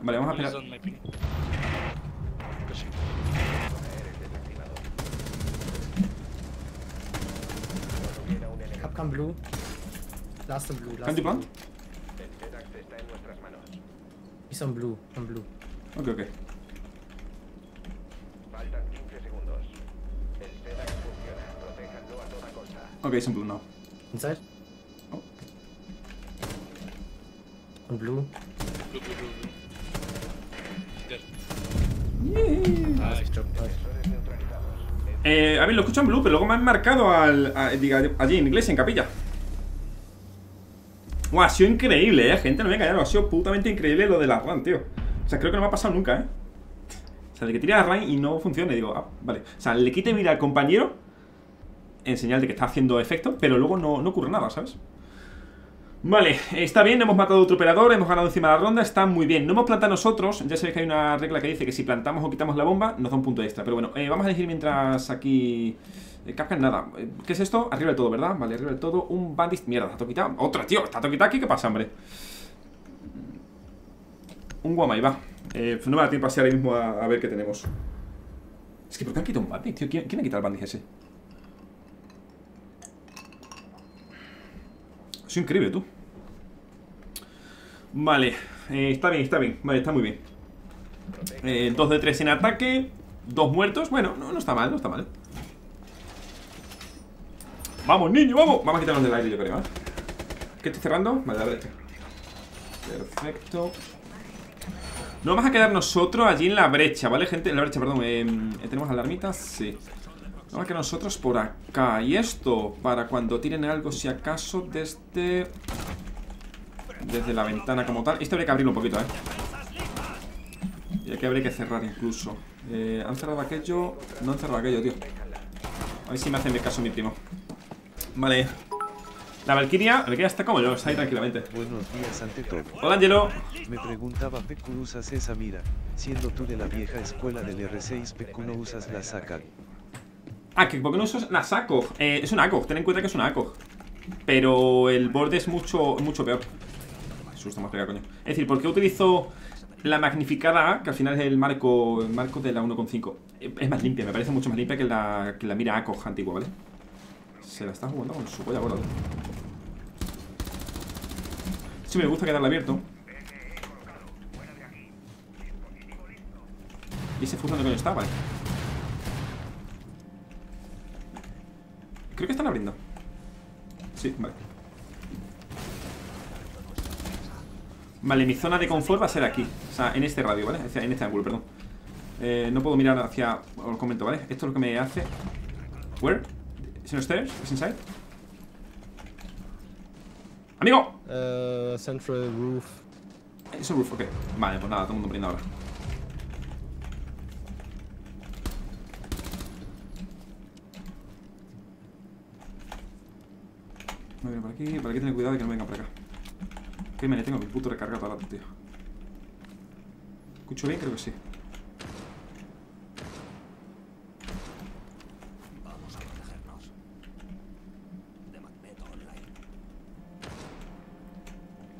Vale, vamos a esperar. Capcom Blue. Last on Blue. Last on Blue. Es on Blue, on Blue. Ok, ok. Faltan quince segundos. El T D A C funciona. Protéjanlo a toda costa. Ok, es on Blue now. Inside. Oh. On Blue. Blue, blue, blue, blue. Yeah. Eh, a ver, lo escucho en blue, pero luego me han marcado al, a, diga, allí en iglesia, en capilla. Wow, ha sido increíble, eh, gente, no me voy a engañar, ha sido putamente increíble lo de la run, tío. O sea, creo que no me ha pasado nunca, eh. O sea, de que tire la run y no funcione, digo, ah, vale. O sea, le quite vida al compañero en señal de que está haciendo efecto, pero luego no, no ocurre nada, ¿sabes? Vale, está bien, hemos matado a otro operador, hemos ganado encima de la ronda, está muy bien. No hemos plantado nosotros, ya sabéis que hay una regla que dice que si plantamos o quitamos la bomba, nos da un punto extra. Pero bueno, eh, vamos a elegir mientras aquí... Eh, Kapkan, nada. Eh, ¿Qué es esto? Arriba del todo, ¿verdad? Vale, arriba del todo, un bandit... Mierda, está toquita. Otra, tío, está toquita aquí, ¿qué pasa, hombre? Un guamay, va. Eh, no me da tiempo así ahora mismo a, a ver qué tenemos. Es que ¿por qué han quitado un bandit, tío? ¿Quién, quién ha quitado el bandit ese? Es increíble, tú. Vale, eh, está bien, está bien. Vale, está muy bien. eh, Dos de tres en ataque. Dos muertos, bueno, no, no está mal, no está mal. Vamos, niño, vamos. Vamos a quitarnos del aire, yo creo, ¿eh? ¿Qué estoy cerrando? Vale, la brecha. Perfecto. No vamos a quedar nosotros allí en la brecha, ¿vale, gente? En la brecha, perdón. eh, ¿Tenemos alarmitas? Sí. Vamos a quedar nosotros por acá. Y esto, para cuando tiren algo, si acaso, desde... Desde la ventana como tal. Esto habría que abrirlo un poquito, eh. Y aquí habría que cerrar incluso. eh, ¿Han cerrado aquello? No han cerrado aquello, tío. A ver si me hacen caso mi primo. Vale. La Valkyria, la que está como yo, está ahí tranquilamente. Buenos días ante todo. Hola, Angelo. Me preguntaba, P Q no usas esa mira. Siendo tú de la vieja escuela del R seis, P Q no usas la saca. Ah, que porque no usas la saco. Eh, es un A C O G, ten en cuenta que es un A C O G. Pero el borde es mucho, mucho peor. Me asusta más pegado, coño. Es decir, ¿por qué utilizo la magnificada A? Que al final es el marco, el marco de la uno coma cinco. Es más limpia, me parece mucho más limpia que la, que la mira A coja antigua, ¿vale? Se la está jugando con su polla gorda. Sí, me gusta quedarla abierto. Y ese Fuze, ¿dónde coño está? Vale. Creo que están abriendo. Sí, vale. Vale, mi zona de confort va a ser aquí. O sea, en este radio, ¿vale? En este ángulo, perdón. eh, No puedo mirar hacia... Os comento, ¿vale? Esto es lo que me hace... Where? ¿Es en upstairs? ¿Es inside? ¡Amigo! Uh, central roof. Es un roof, ok. Vale, pues nada, todo el mundo poniendo ahora. Me voy por aquí, por aquí tener cuidado de que no venga por acá. Que me le tengo mi puto recarga toda la tío. ¿Escucho bien? Creo que sí. Vamos a protegernos. De Magneto Online.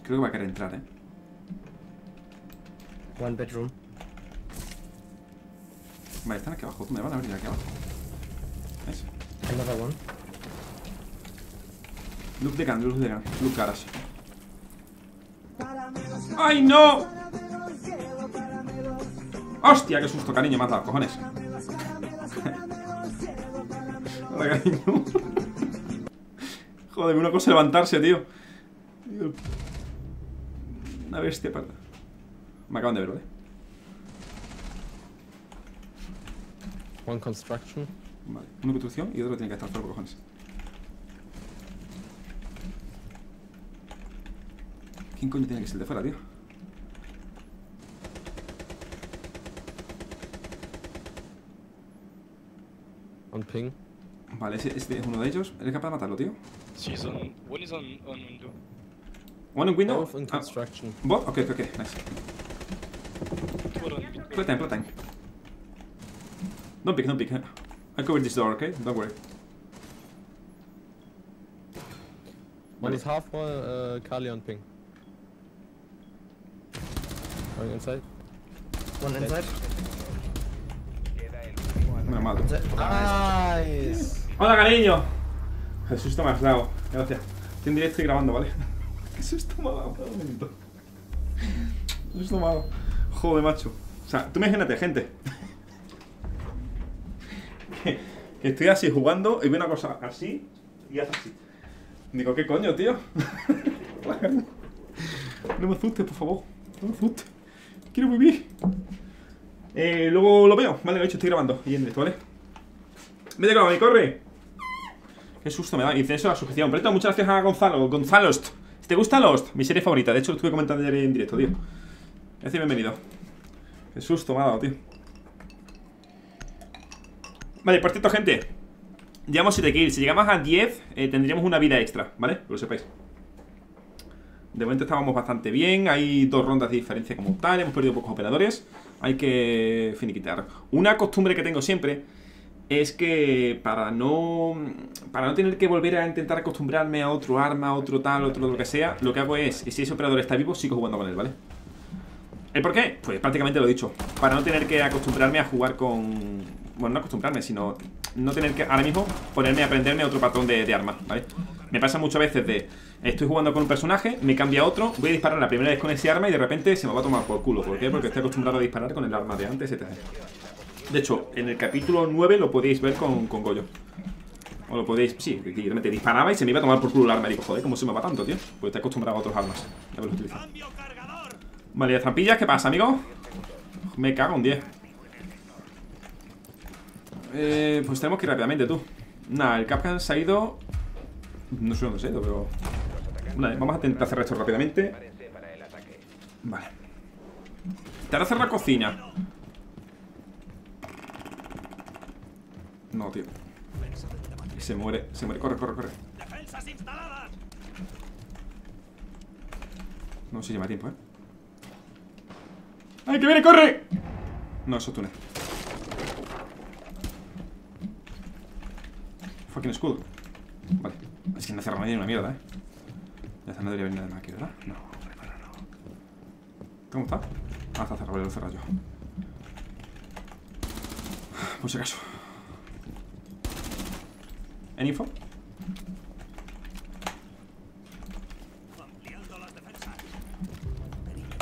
Creo que va a querer entrar, eh. One bedroom. Vale, están aquí abajo. Me van a abrir aquí abajo. ¿Ves? Another one. Look de can, look de can, look caras. ¡Ay, no! ¡Hostia, qué susto, cariño! Me has dado, cojones. Joder, cariño. Joder, una cosa levantarse, tío. Una bestia, parda. Me acaban de ver, ¿vale? One construction. Vale, una construcción y otro tiene que estar por cojones. ¿Quién coño tiene que ser el de fuera, tío? On ping. Vale, ese, este es uno de ellos. ¿Eres capaz de matarlo, tío? Sí, es on... One is on, on window. One on window? Both in construction. Ah. Both? Ok, ok, ok, nice. Play time, play time. Don't pick, don't pick. I'll cover this door, ok? Don't worry. One is half, one, uh, Kali on ping. One inside. One inside. Me mato. Nice. Hola, cariño. El susto me has dado. Gracias. Estoy en directo y grabando, ¿vale? El susto me ha dado. El susto me ha dado. Joder, macho. O sea, tú imagínate, gente. Que, que estoy así jugando y veo una cosa así y hace así. Digo, ¿qué coño, tío? No me asustes, por favor. No me asustes. Quiero vivir. Eh, luego lo veo. Vale, de hecho estoy grabando. Y en directo, ¿vale? Vete, cabrón, y corre. Qué susto me da. Y dice eso a la suscripción. Pero muchas gracias a Gonzalo. Gonzalo. Si te gusta Lost, mi serie favorita. De hecho, lo estuve comentando ayer en directo, tío. Gracias, bienvenido. Qué susto me ha dado, tío. Vale, por cierto, gente. Llevamos siete kills. Si llegamos a diez, eh, tendríamos una vida extra, ¿vale? Que lo sepáis. De momento estábamos bastante bien. Hay dos rondas de diferencia como tal. Hemos perdido pocos operadores. Hay que finiquitar. Una costumbre que tengo siempre es que para no para no tener que volver a intentar acostumbrarme a otro arma, otro tal, otro lo que sea, lo que hago es, si ese operador está vivo, sigo jugando con él, ¿vale? ¿El por qué? Pues prácticamente lo he dicho. Para no tener que acostumbrarme a jugar con... Bueno, no acostumbrarme, sino no tener que ahora mismo ponerme a aprenderme otro patrón de, de arma, ¿vale? Me pasa muchas veces de... Estoy jugando con un personaje, me cambia a otro, voy a disparar la primera vez con ese arma y de repente se me va a tomar por culo. ¿Por qué? Porque estoy acostumbrado a disparar con el arma de antes, etcétera. De hecho, en el capítulo nueve lo podéis ver con, con Goyo. O lo podéis... Sí, directamente disparaba y se me iba a tomar por culo el arma. Y digo, joder, ¿cómo se me va tanto, tío? Porque estoy acostumbrado a otras armas. Ya me lo utilizo. Vale, las trampillas, ¿qué pasa, amigo? Me cago en diez. Eh, pues tenemos que ir rápidamente, tú. Nada, el Kapkan se ha ido... No sé dónde se ha ido, pero... Vale, vamos a intentar cerrar esto rápidamente. Vale. Intentar cerrar la cocina. No, tío. Se muere, se muere. Corre, corre, corre. No se lleva tiempo, ¿eh? ¡Ay, que viene, corre! No, eso es túnel. Fucking escudo. Vale. Es que no hace remedio ni una mierda, eh. Ya está, no debería venir nada más aquí, ¿verdad? No, hombre, para, no. ¿Cómo está? Ah, está cerrado, lo cerrado yo. Por si acaso. ¿En info?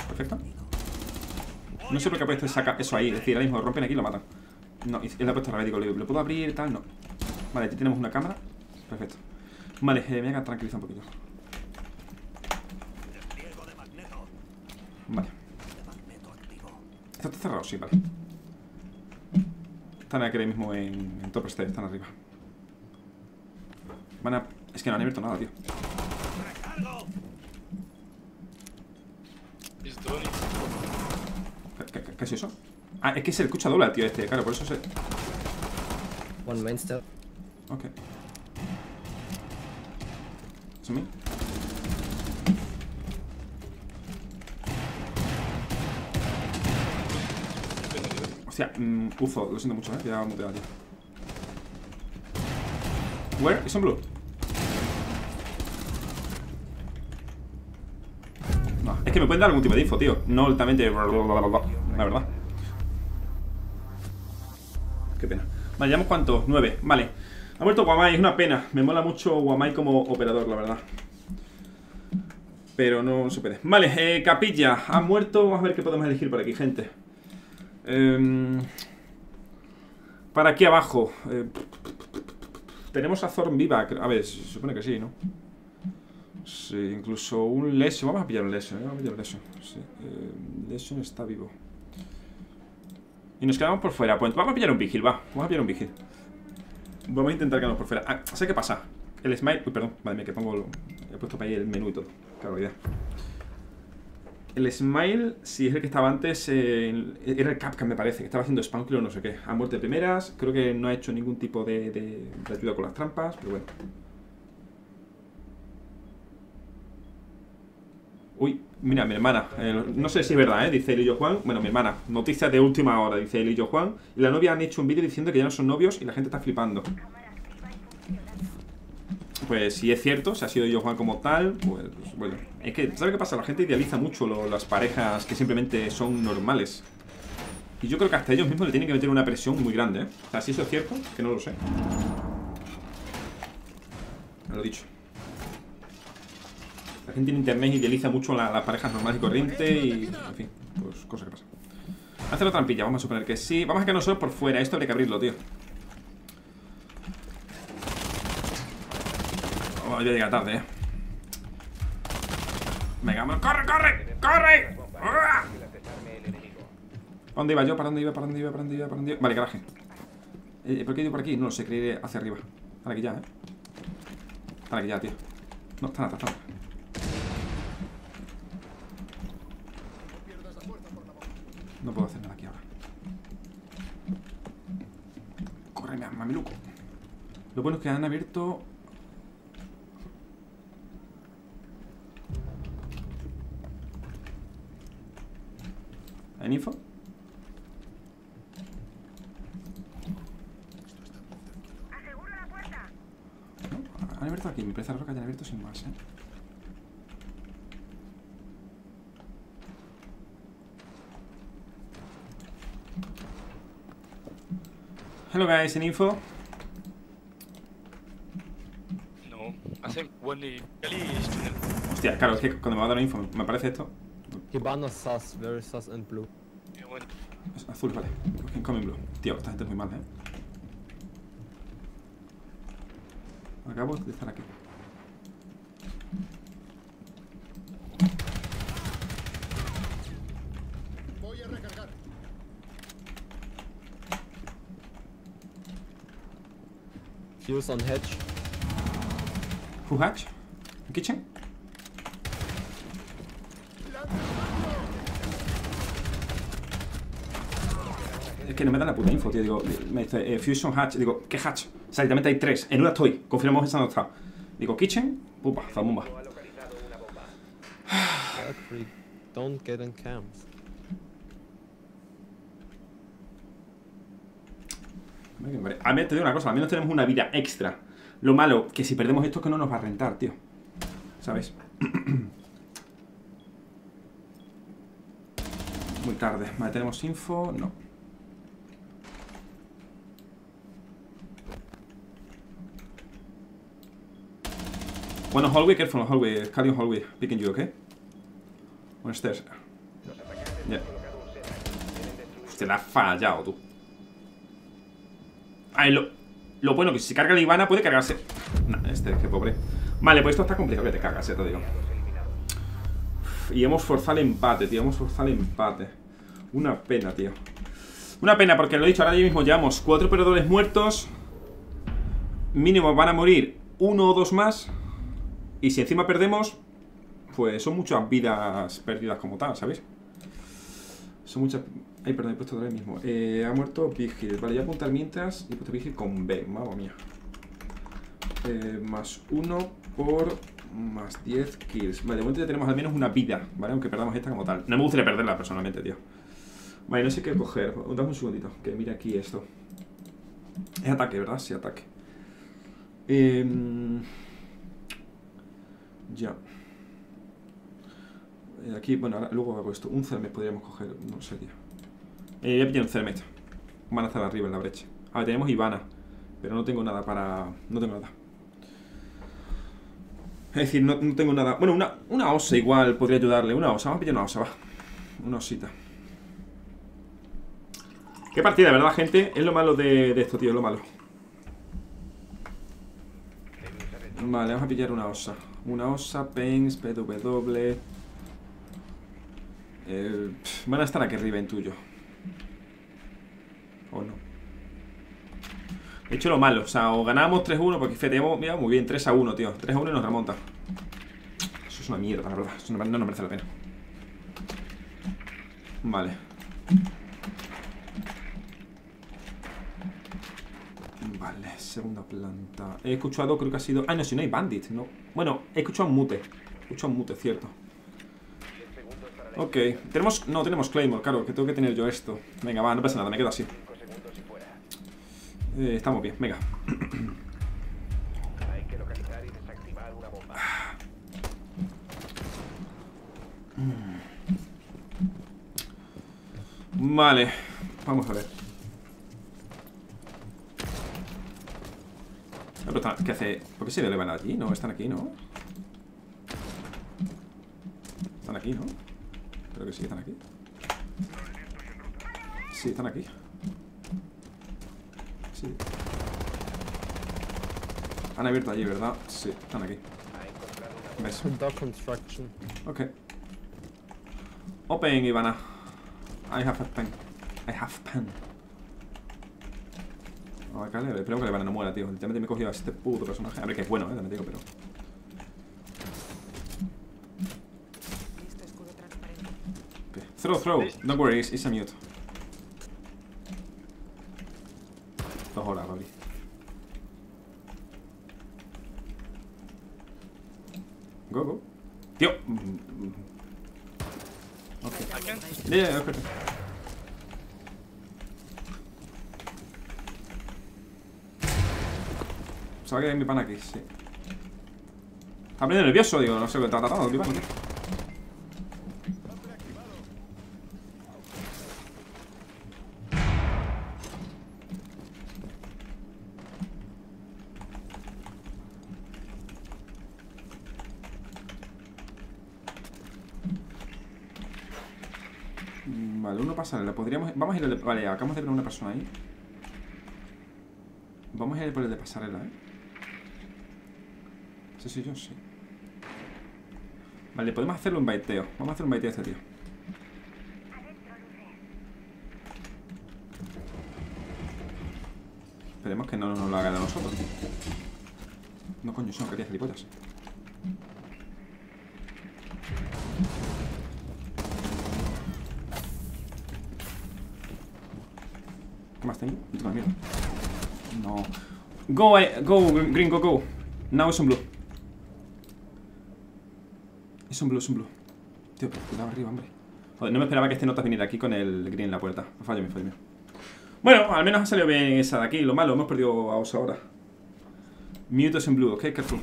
Perfecto. No sé por qué ha puesto saca eso ahí. Es decir, ahora mismo rompen aquí y lo matan. No, él ha puesto la vez, digo, ¿lo puedo abrir? Tal, no. Vale, aquí tenemos una cámara. Perfecto. Vale, eh, me voy a tranquilizar un poquito. Vale. ¿Esto está cerrado? Sí, vale. Están aquí mismo en, en top este, están arriba. Van a... Es que no han abierto nada, tío. ¿Qué, qué, qué es eso? Ah, es que se escucha doble, tío, este, claro, por eso se... One main step. Ok. ¿Es mí? Hostia, um, uso, lo siento mucho, eh, ya muteado, tío. Where? It's on blue. No, es que me pueden dar algún tipo de info, tío. No altamente... La verdad. Qué pena. Vale, ¿llevamos cuántos? Nueve. Vale. Ha vuelto Guamai, es una pena. Me mola mucho Guamai como operador, la verdad. Pero no se puede. Vale, eh, Capilla. Ha muerto. Vamos a ver qué podemos elegir por aquí, gente. Eh, para aquí abajo. Eh, tenemos a Zorn viva. A ver, se supone que sí, ¿no? Sí, incluso un Lesion. Vamos a pillar un Lesion, ¿eh? Vamos a pillar un Lesion. Sí. Eh, Lesion está vivo. Y nos quedamos por fuera. Pues vamos a pillar un Vigil, va. Vamos a pillar un Vigil. Vamos a intentar quedarnos por fuera. Ah, ¿sabes qué pasa? El Smite. Uy, perdón. Madre mía, que pongo. Lo... He puesto para ahí el menú y todo. Qué barbaridad. El Smile, si es el que estaba antes, eh, era el Kapkan, me parece, que estaba haciendo spam, creo, no sé qué. Ha muerto de primeras, creo que no ha hecho ningún tipo de, de, de ayuda con las trampas, pero bueno. Uy, mira, mi hermana, eh, no sé si es verdad, ¿eh? Dice él y yo Juan, bueno, mi hermana, noticias de última hora, dice él y yo Juan. Y la novia han hecho un vídeo diciendo que ya no son novios y la gente está flipando. Pues si es cierto, si ha sido yo Juan como tal, pues, pues bueno. Es que, ¿sabes qué pasa? La gente idealiza mucho lo, las parejas que simplemente son normales. Y yo creo que hasta ellos mismos le tienen que meter una presión muy grande, ¿eh? O sea, si eso es cierto, que no lo sé. Me lo he dicho. La gente en internet idealiza mucho la, las parejas normales y corrientes y... En fin, pues cosas que pasan. Hace la trampilla, vamos a suponer que sí. Vamos a quedarnos solo por fuera, esto habría que abrirlo, tío. Oh, ya llega tarde, eh. Venga, vamos. ¡Corre, corre! ¡Corre! ¡Uah! ¿Para dónde iba yo? ¿Para dónde iba? ¿Para dónde iba? ¿Para dónde iba? ¿Para dónde iba? Vale, garaje. Eh, ¿Por qué he ido por aquí? No lo sé, creo que iré hacia arriba. Para aquí ya, eh. Para aquí ya, tío. No, está nada, está nada. No puedo hacer nada aquí ahora. Corre, mameluco. Lo bueno es que han abierto. ¿En info? Asegura la puerta. No, han abierto aquí, me parece raro que hayan abierto sin más, eh. Hello guys, en info. No, hace one day. Hostia, claro, es que cuando me va a dar info me aparece esto. Hibana sus, very sus and blue. Es azul, vale. Incoming blue. Tío, esta gente es muy mala, eh. Acabo de estar aquí. Voy a recargar. Fuse on hatch. Who hatch? Kitchen? Es que no me dan la puta info, tío. Digo, me dice eh, Fusion Hatch. Digo, ¿qué hatch? O sea, literalmente hay tres. En una estoy. Confirmamos esa no está. Digo, Kitchen. Pupa, zambomba. Don't get in camp. A mí te digo una cosa. Al menos tenemos una vida extra. Lo malo, que si perdemos esto es que no nos va a rentar, tío. ¿Sabes? Muy tarde. Vale, tenemos info. No. One hallway, careful on hallway. Carry on hallway. Picking you, okay? One stairs. Yeah. Hostia, la ha fallado, tú. Ahí lo... Lo bueno que si carga la Ivana puede cargarse. Nah, este es que pobre. Vale, pues esto está complicado que te cagas, ya te digo. Uf, y hemos forzado el empate, tío. Hemos forzado el empate. Una pena, tío. Una pena, porque lo he dicho, ahora mismo llevamos cuatro perdedores muertos. Mínimo van a morir uno o dos más. Y si encima perdemos, pues son muchas vidas perdidas como tal, ¿sabéis? Son muchas... Ay, perdón, he puesto otra vez mismo. Eh, ha muerto Vigil. Vale, voy a apuntar mientras. He puesto Vigil con B. Mamma mía. Eh, más uno por más diez kills. Vale, de momento ya tenemos al menos una vida, ¿vale? Aunque perdamos esta como tal. No me gustaría perderla personalmente, tío. Vale, no sé qué coger. Dame un segundito. Que mira aquí esto. Es ataque, ¿verdad? Sí, ataque. Eh, ya. Eh, aquí, bueno, ahora, luego hago esto. Un Cermes podríamos coger. No sé, tío. Eh, voy a pillar un Cermet. Van a estar arriba en la brecha. A ver, tenemos Ivana. Pero no tengo nada para... No tengo nada. Es decir, no, no tengo nada. Bueno, una, una Osa igual podría ayudarle. Una Osa, vamos a pillar una Osa, va. Una Osita. Qué partida, ¿verdad, gente? Es lo malo de, de esto, tío, es lo malo. Vale, vamos a pillar una Osa. Una Osa, Pens, P W. Eh, pff, van a estar aquí arriba en tuyo. O no. He hecho lo malo, o sea, o ganamos tres uno. Porque fetemos, mira, muy bien, tres a uno, tío. Tres a uno y nos remonta. Eso es una mierda, la verdad, eso no, no nos merece la pena. Vale. Vale, segunda planta. He escuchado, creo que ha sido... Ah, no, si no hay bandit, no. Bueno, he escuchado un mute. He escuchado un mute, cierto. Ok, tenemos... No, tenemos claymore, claro, que tengo que tener yo esto. Venga, va, no pasa nada, me quedo así. Eh, estamos bien, venga. Hay que localizar y desactivar una bomba. Vale, vamos a ver. ¿Qué hace? ¿Por qué se elevan allí? No, están aquí, ¿no? Están aquí, ¿no? Creo que sí, están aquí. Sí, están aquí. Sí. Han abierto allí, ¿verdad? Sí, están aquí. ¿Ves? Ok. Open, Ivana. I have a pen. I have pen. Oh, acá le... Espero que Ivana no muera, tío. Literalmente me he cogido a este puto personaje. A ver, que es bueno, eh, también digo, pero... Okay. Throw, throw. Don't worry, it's, it's a mute. Dos horas, Gabriel. Go, go. Tío. Ok. Yeah, yeah, okay. Se va a quedar mi pan aquí, sí. Está medio nervioso, digo. No sé qué está tratando, mi pan. Le podríamos... Vamos a ir al de... Vale, acabamos de ver una persona ahí. Vamos a ir por el de pasarela, ¿eh? Sí, sí, yo, sí. Vale, podemos hacerle un baiteo. Vamos a hacer un baiteo a este tío. Esperemos que no nos lo hagan a nosotros. No, coño, eso no quería gilipollas. Más tengo, no tengo miedo. No. Go, go, green, go, go. Now es un blue. Es un blue, es un blue. Tío, pero cuidado arriba, hombre. Joder, no me esperaba que este nota viniera aquí con el green en la puerta. Fallo mío, fallo mío. Bueno, al menos ha salido bien esa de aquí. Lo malo, hemos perdido a Osa ahora. Mute es en blue, ok, careful.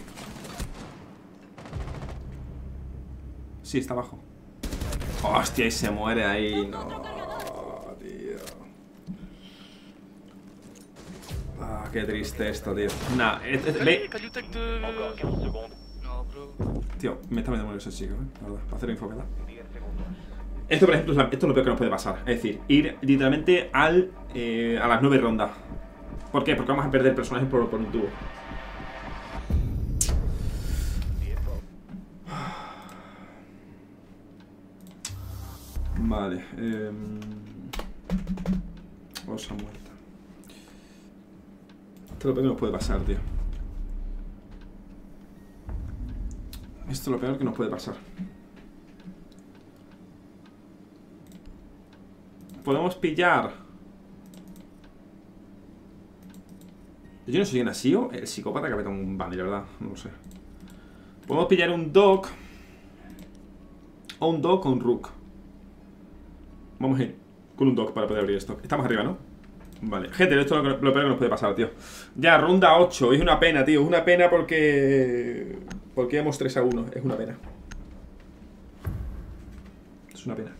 Sí, está abajo. Hostia, y se muere ahí. No, tío. Ah, qué triste esto, tío. Nah, eh, eh, tío, me está metiendo muy ese chico, eh. La verdad, para hacer info, ¿verdad? Esto, por ejemplo, esto es lo peor que nos puede pasar. Es decir, ir literalmente al, eh, a las nueve rondas. ¿Por qué? Porque vamos a perder personajes por, por un tubo. Vale. Eh, Osa muerta. Esto es lo peor que nos puede pasar, tío. Esto es lo peor que nos puede pasar. Podemos pillar. Yo no soy un asío, el psicópata que mete un bandit, la verdad, no lo sé. Podemos pillar un Doc. O un Doc o un Rook. Vamos a ir con un Doc para poder abrir esto. Estamos arriba, ¿no? Vale, gente, esto es lo, lo peor que nos puede pasar, tío. Ya, ronda ocho, es una pena, tío. Es una pena porque... Porque íbamos tres a uno, es una pena. Es una pena.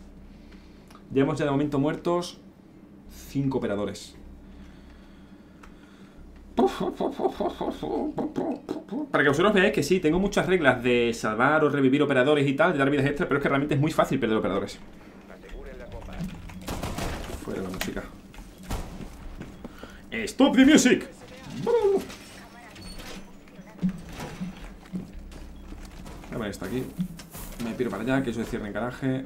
Llevamos ya de momento muertos cinco operadores. Para que vosotros veáis que sí, tengo muchas reglas de salvar o revivir operadores y tal, de dar vidas extras, pero es que realmente es muy fácil perder operadores. Fuera la música. ¡Stop the music! A ver, está aquí. Me piro para allá, que eso es cierre en garaje.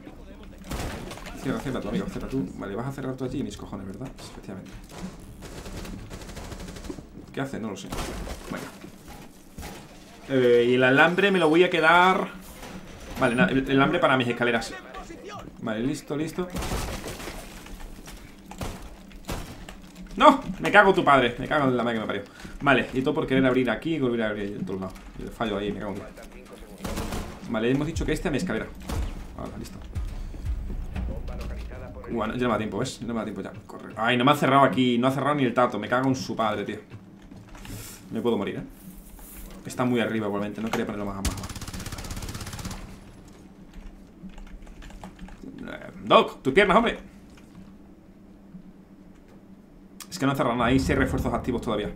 Cierra, cierra tú, amigo, cierra tú. Vale, vas a cerrar tú allí, mis cojones, ¿verdad? Efectivamente. ¿Qué hace? No lo sé. Bueno. Eh, y el alambre me lo voy a quedar. Vale, el alambre para mis escaleras. Vale, listo, listo. ¡No! Me cago tu padre. Me cago en la madre que me parió. Vale, y todo por querer abrir aquí y volver a abrir en todos lados. El fallo ahí, me cago en la. Vale, hemos dicho que este a mi escalera. Vale, listo. Bueno, ya no me da tiempo, ¿ves? Ya no me da tiempo ya. Corre. Ay, no me ha cerrado aquí. No ha cerrado ni el tato. Me cago en su padre, tío. Me puedo morir, ¿eh? Está muy arriba igualmente. No quería ponerlo más abajo. Eh, Doc, tus piernas, hombre. Es que no ha cerrado nada. Hay seis refuerzos activos todavía.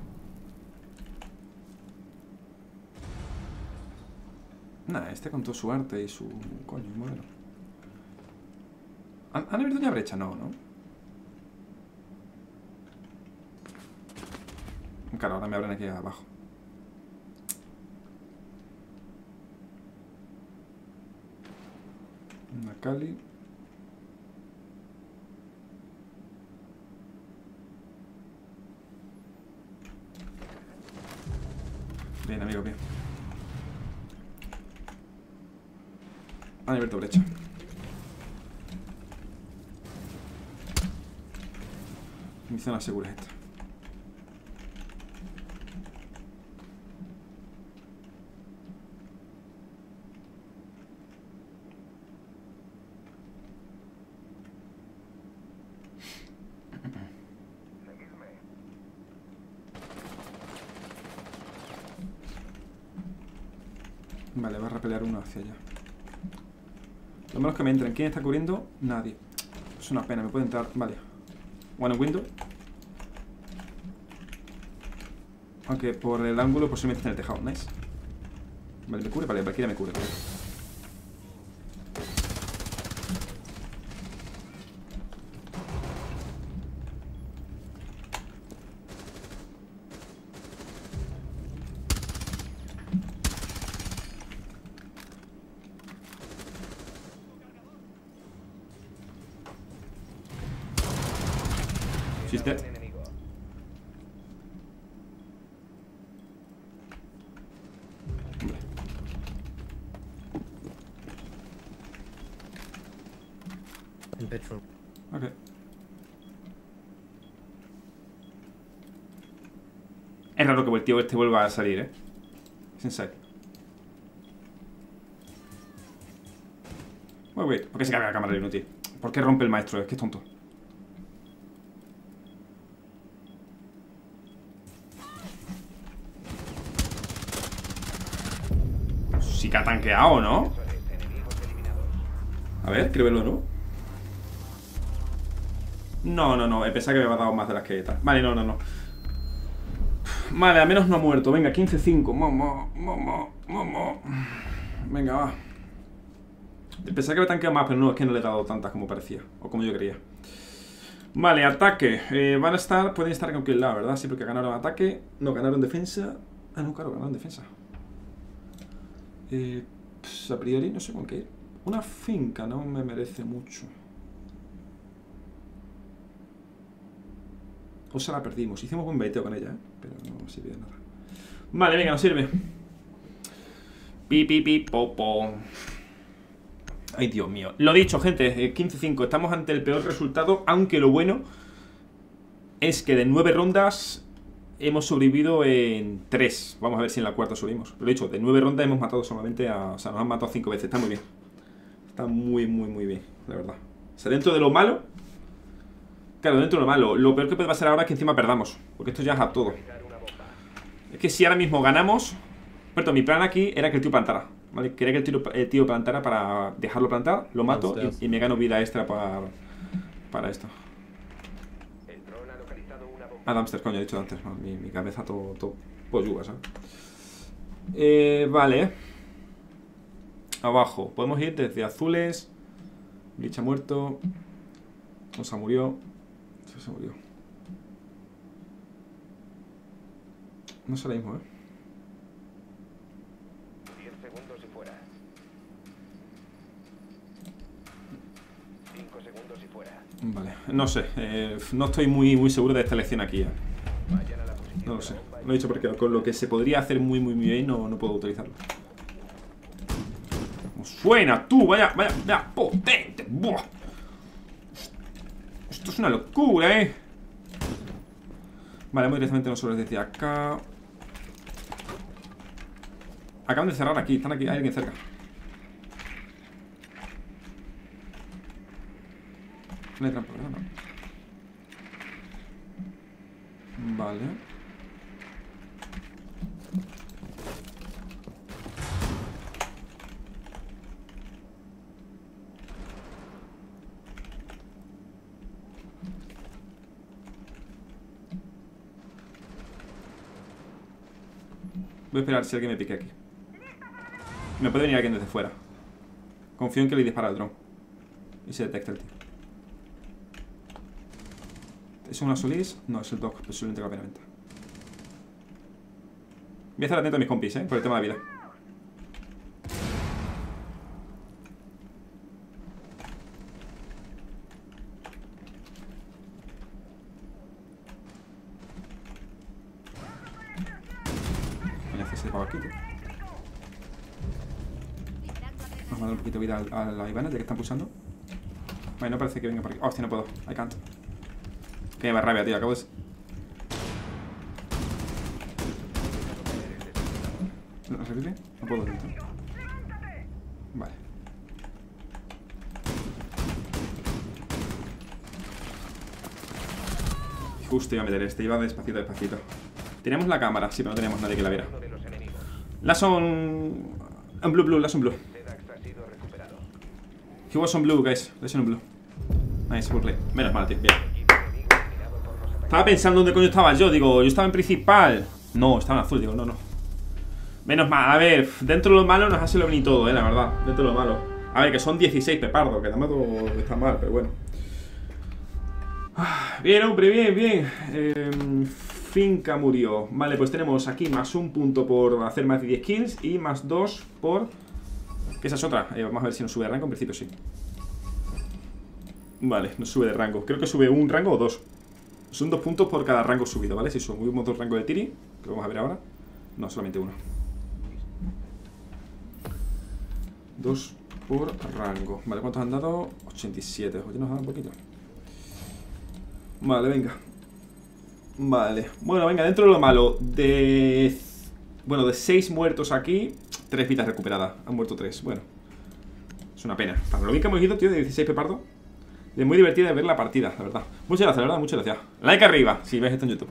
Nah, este con todo su arte y su... Coño, modelo. ¿Han abierto una brecha? No, ¿no? Claro, ahora me abren aquí abajo. Una Cali. Bien, amigo, bien. Han abierto brecha. Mi zona segura es esta. Vale, va a repelear uno hacia allá. Lo menos que me entren. ¿Quién está cubriendo? Nadie. Es una pena, me puede entrar. Vale. Bueno, window. Aunque por el ángulo posiblemente está en el tejado. Nice. Vale, me cubre. Vale, Valkyria me cubre. Vale. Es raro que el tío este vuelva a salir, eh. Es inside. Wait, wait. ¿Por qué se carga la cámara inútil? ¿Por qué rompe el maestro? Es que es tonto. bugueado, ¿no? A ver, quiero verlo de nuevo. No, no, no, he pensado que me había dado más de las que tal. Vale, no, no, no. Vale, al menos no ha muerto. Venga, quince cinco. Momo, momo, momo. Venga, va. Pensaba que me tanqueaba más, pero no, es que no le he dado tantas como parecía. O como yo quería. Vale, ataque. Eh, van a estar, pueden estar con quien la, ¿verdad? Sí, porque ganaron ataque. No, ganaron defensa. Ah, no, claro, ganaron defensa. Eh, pues a priori no sé con qué ir. Una finca no me merece mucho. O sea, la perdimos. Hicimos un baiteo con ella, ¿eh? Pero no sirvió de nada. Vale, venga, nos sirve. Pi, pi, pi, po, po. Ay, Dios mío. Lo dicho, gente, quince cinco. Estamos ante el peor resultado, aunque lo bueno es que de nueve rondas hemos sobrevivido en tres. Vamos a ver si en la cuarta subimos. Lo dicho, de nueve rondas hemos matado solamente a... O sea, nos han matado cinco veces. Está muy bien. Está muy, muy, muy bien, la verdad. O sea, dentro de lo malo... Claro, dentro de lo malo. Lo peor que puede pasar ahora es que encima perdamos. Porque esto ya es a todo. Es que si ahora mismo ganamos... Perdón, mi plan aquí era que el tío plantara. ¿Vale? Quería que el tío, el tío plantara para dejarlo plantar, lo mato y, y me gano vida extra para, para esto. Ah, Dumpster, coño, he dicho Dumpster. No, mi, mi cabeza todo, todo polluga, ¿sabes? Eh, vale. Abajo. Podemos ir desde azules. Glitch ha muerto. Osa murió. Se murió. No sé ahora mismo, ¿eh? diez segundos y fuera. cinco segundos y fuera. Vale, no sé. Eh, no estoy muy, muy seguro de esta elección aquí. ¿Eh? No lo sé. Lo he dicho porque con lo que se podría hacer muy, muy, muy bien no, no puedo utilizarlo. Como suena, tú, vaya, vaya, vaya, potente. Buah. Esto es una locura, eh. Vale, muy directamente nosotros desde acá. Acaban de cerrar aquí, están aquí, hay alguien cerca. No hay trampa, ¿verdad? No. Vale. Voy a esperar si alguien me pique aquí. Me puede venir alguien desde fuera. Confío en que le dispara al dron y se detecta el tío. ¿Es una Solis? No, es el Doc, posiblemente campeonamente. Voy a estar atento a mis compis, eh, por el tema de la vida. Voy a ir a la Ivana, ya que están pulsando. Vale, no parece que venga por aquí. Oh, hostia, no puedo. I can't. Que me va rabia, tío. Acabo de... ¿Repite? No puedo. Tío. Vale. Justo iba a meter este. Iba despacito, despacito. Teníamos la cámara, sí, pero no teníamos nadie que la viera. Lason... En blue, blue, Lason blue. He was on blue, guys. Lesion on blue. Nice, well played. Menos mal, tío. Bien. Estaba pensando dónde coño estaba yo. Digo, yo estaba en principal. No, estaba en azul. Digo, no, no. Menos mal. A ver, dentro de lo malo nos ha salido bien y todo, eh, la verdad. Dentro de lo malo. A ver, que son dieciséis pepardo. Que tampoco está mal, pero bueno. Bien, hombre, bien, bien. Eh, finca murió. Vale, pues tenemos aquí más un punto por hacer más de diez kills y más dos por... Que esa es otra, eh, vamos a ver si nos sube de rango. En principio sí. Vale, nos sube de rango, creo que sube un rango o dos. Son dos puntos por cada rango subido, ¿vale? Si subimos dos rangos de tiri, que vamos a ver ahora. No, solamente uno. Dos por rango. Vale, ¿cuántos han dado? ochenta y siete, oye, nos dan un poquito. Vale, venga. Vale, bueno, venga, dentro de lo malo. De... Bueno, de seis muertos aquí, tres vidas recuperadas. Han muerto tres, bueno. Es una pena. Para lo bien que hemos ido, tío, de dieciséis pepardo. Es muy divertida de ver la partida, la verdad. Muchas gracias, la verdad, muchas gracias. Like arriba, si ves esto en YouTube.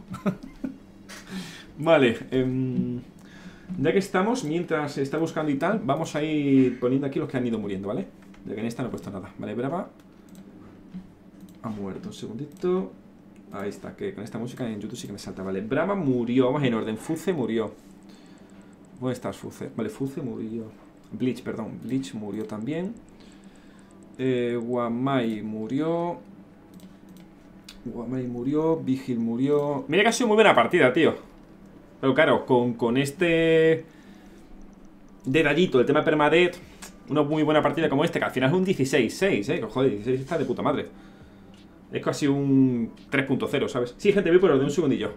Vale, eh, Ya que estamos, mientras se está buscando y tal, vamos a ir poniendo aquí los que han ido muriendo, ¿vale? Ya que en esta no he puesto nada. Vale, Brava ha muerto, un segundito. Ahí está, que con esta música en YouTube sí que me salta. Vale, Brava murió, vamos en orden. Fuze murió. ¿Dónde estás, Fuze? Vale, Fuze murió. Blitz, perdón, Blitz murió también. eh, Guamai murió. Guamai murió, Vigil murió. Mira que ha sido muy buena partida, tío. Pero claro, con, con este detallito, el tema permadeath, una muy buena partida como este, que al final es un dieciséis seis, eh, joder, dieciséis está de puta madre. Es casi un tres punto cero, ¿sabes? Sí, gente, voy por orden, un segundillo.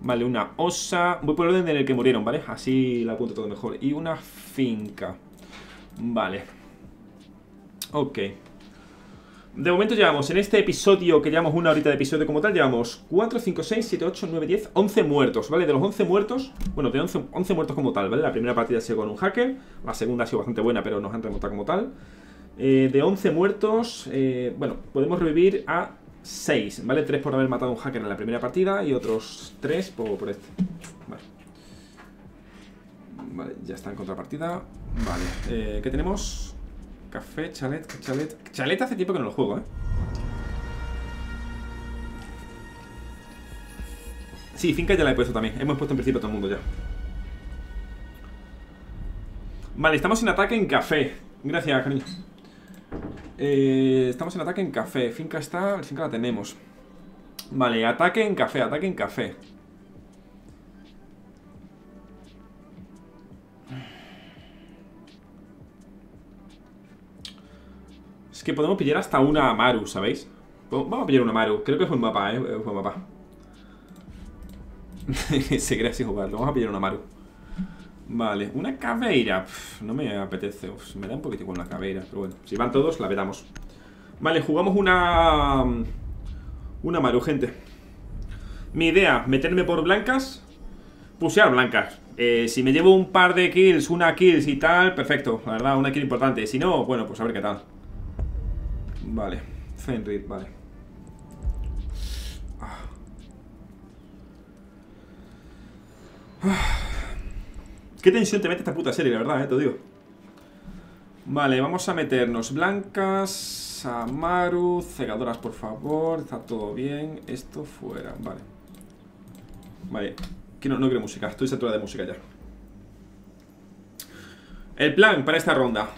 Vale, una Osa. Voy por orden en el que murieron, ¿vale? Así la apunto todo mejor. Y una finca. Vale. Ok. De momento llevamos, en este episodio, que llevamos una horita de episodio como tal, llevamos cuatro, cinco, seis, siete, ocho, nueve, diez, once muertos, ¿vale? De los once muertos, bueno, de once, once muertos como tal, ¿vale? La primera partida ha sido con un hacker, la segunda ha sido bastante buena, pero nos han remontado como tal. Eh, de once muertos, eh, bueno, podemos revivir a seis, ¿vale? tres por haber matado a un hacker en la primera partida y otros tres por, por este. Vale. Vale, ya está en contrapartida. Vale, eh, ¿qué tenemos? Café, chalet, chalet. Chalet hace tiempo que no lo juego, ¿eh? Sí, finca ya la he puesto también. Hemos puesto en principio a todo el mundo ya. Vale, estamos en ataque en café. Gracias, cariño. Eh, estamos en ataque en café. Finca está, finca la tenemos. Vale, ataque en café, ataque en café. Es que podemos pillar hasta una Amaru, ¿sabéis? Vamos a pillar una Amaru, creo que es buen mapa, eh. Es buen mapa. Se crea sin jugarlo, vamos a pillar una Amaru. Vale, una caveira. Pff, no me apetece. Uf, me da un poquito con la caveira, pero bueno, si van todos, la veramos. Vale, jugamos una Una Amaru, gente. Mi idea, meterme por blancas, pusear blancas. eh, Si me llevo un par de kills, una kills y tal, perfecto, la verdad, una kill importante. Si no, bueno, pues a ver qué tal. Vale, Fenrir, vale. ah. Ah. Qué tensión te mete esta puta serie, la verdad, eh, te digo. Vale, vamos a meternos blancas, Amaru, cegadoras, por favor. Está todo bien, esto fuera, vale. Vale, que no, no quiero música, estoy saturada de música ya. El plan para esta ronda.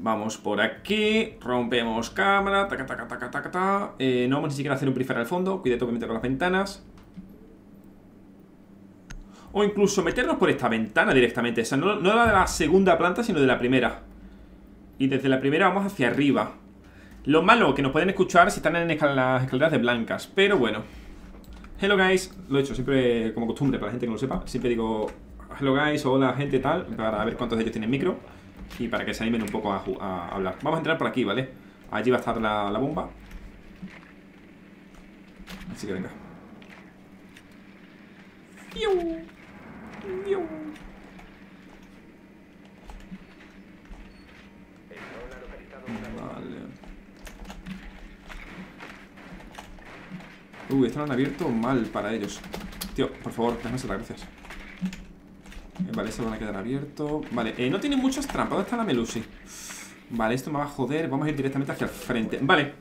Vamos por aquí, rompemos cámara, taca, taca, taca, taca, taca. Eh, no vamos ni siquiera a hacer un prefer al fondo, cuidado que me meto con las ventanas. O incluso meternos por esta ventana directamente. O sea, no, no la de la segunda planta, sino de la primera. Y desde la primera vamos hacia arriba. Lo malo que nos pueden escuchar si están en escal las escaleras de blancas. Pero bueno. Hello guys. Lo he hecho siempre como costumbre, para la gente que no lo sepa. Siempre digo hello guys o hola gente tal, para ver cuántos de ellos tienen micro. Y para que se animen un poco a, a hablar. Vamos a entrar por aquí, ¿vale? Allí va a estar la, la bomba. Así que venga. ¡Piu! Vale. Uy, esto lo han abierto mal para ellos. Tío, por favor, déjame saltar, gracias. eh, Vale, se van a quedar abierto. Vale, eh, no tienen muchas trampas, ¿dónde está la Melusi? Vale, esto me va a joder, vamos a ir directamente hacia el frente. Vale,